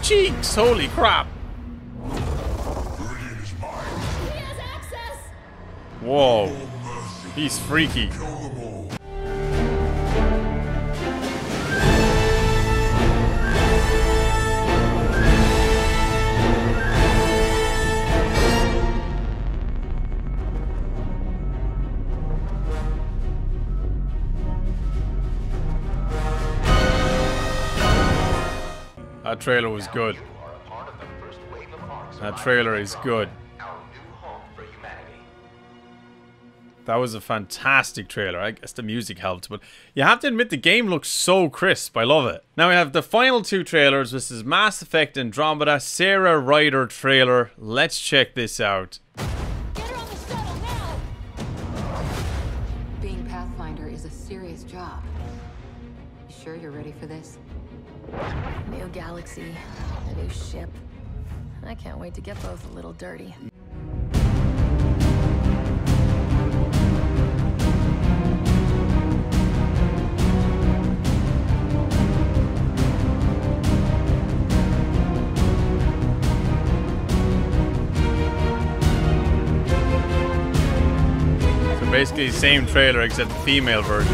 Cheeks, holy crap. Is mine. He has access. Whoa, he's freaky. That trailer was good. That trailer is good. That was a fantastic trailer. I guess the music helped, but you have to admit the game looks so crisp. I love it. Now we have the final two trailers. This is Mass Effect Andromeda, Sarah Ryder trailer. Let's check this out. Get her on the shuttle now. Being Pathfinder is a serious job. You sure you're ready for this? New galaxy, a new ship. I can't wait to get both a little dirty. So basically, same trailer except the female version.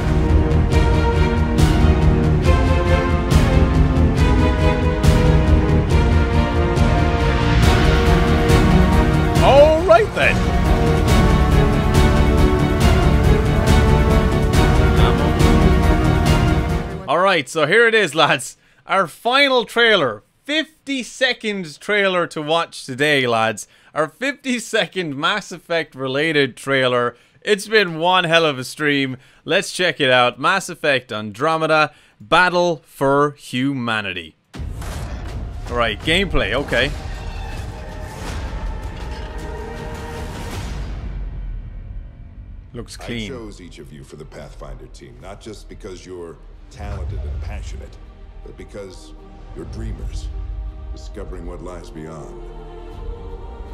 Then. All right, so here it is, lads. Our final trailer, fifty second trailer to watch today, lads. Our fifty second Mass Effect related trailer. It's been one hell of a stream. Let's check it out. Mass Effect Andromeda, Battle for Humanity. All right, gameplay, okay. Looks clean. I chose each of you for the Pathfinder team, not just because you're talented and passionate, but because you're dreamers, discovering what lies beyond.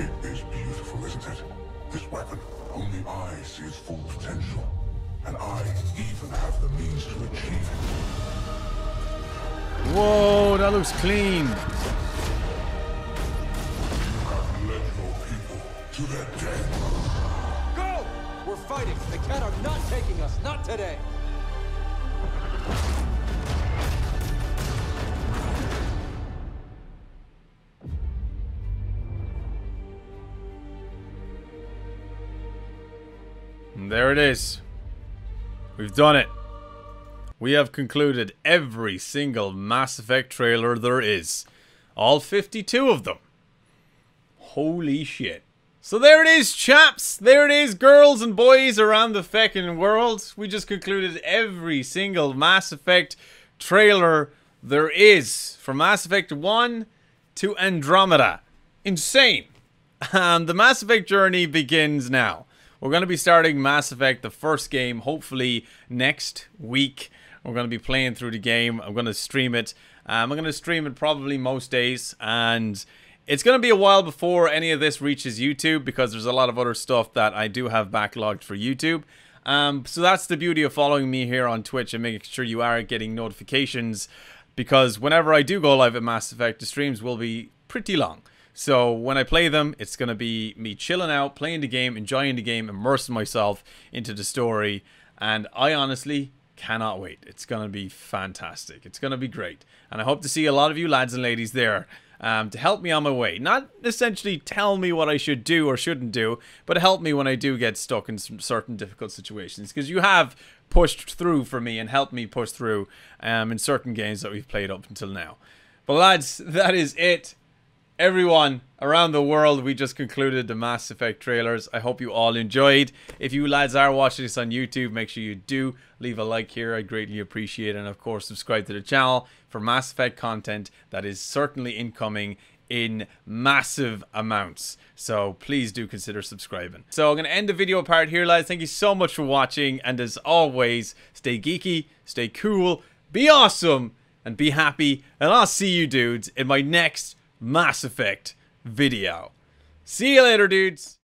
It is beautiful, isn't it? This weapon, only I see its full potential, and I even have the means to achieve it. Whoa, that looks clean. You have led your people to their death. We're fighting. The Cat are not taking us. Not today. And there it is. We've done it. We have concluded every single Mass Effect trailer there is. All fifty-two of them. Holy shit. So there it is, chaps. There it is, girls and boys around the feckin' world. We just concluded every single Mass Effect trailer there is. From Mass Effect one to Andromeda. Insane. And the Mass Effect journey begins now. We're going to be starting Mass Effect, the first game, hopefully next week. We're going to be playing through the game. I'm going to stream it. Um, I'm going to stream it probably most days. And it's going to be a while before any of this reaches YouTube, because there's a lot of other stuff that I do have backlogged for YouTube. Um, so that's the beauty of following me here on Twitch and making sure you are getting notifications. Because whenever I do go live at Mass Effect, the streams will be pretty long. So when I play them, it's going to be me chilling out, playing the game, enjoying the game, immersing myself into the story. And I honestly cannot wait. It's going to be fantastic. It's going to be great. And I hope to see a lot of you lads and ladies there um, to help me on my way. Not essentially tell me what I should do or shouldn't do, but help me when I do get stuck in some certain difficult situations. Because you have pushed through for me and helped me push through um, in certain games that we've played up until now. But lads, that is it. Everyone around the world, we just concluded the Mass Effect trailers. I hope you all enjoyed. If you lads are watching this on YouTube, make sure you do leave a like here. I greatly appreciate it. And of course, subscribe to the channel for Mass Effect content that is certainly incoming in massive amounts. So please do consider subscribing. So I'm going to end the video part here, lads. Thank you so much for watching. And as always, stay geeky, stay cool, be awesome, and be happy. And I'll see you dudes in my next Mass Effect video. See you later, dudes.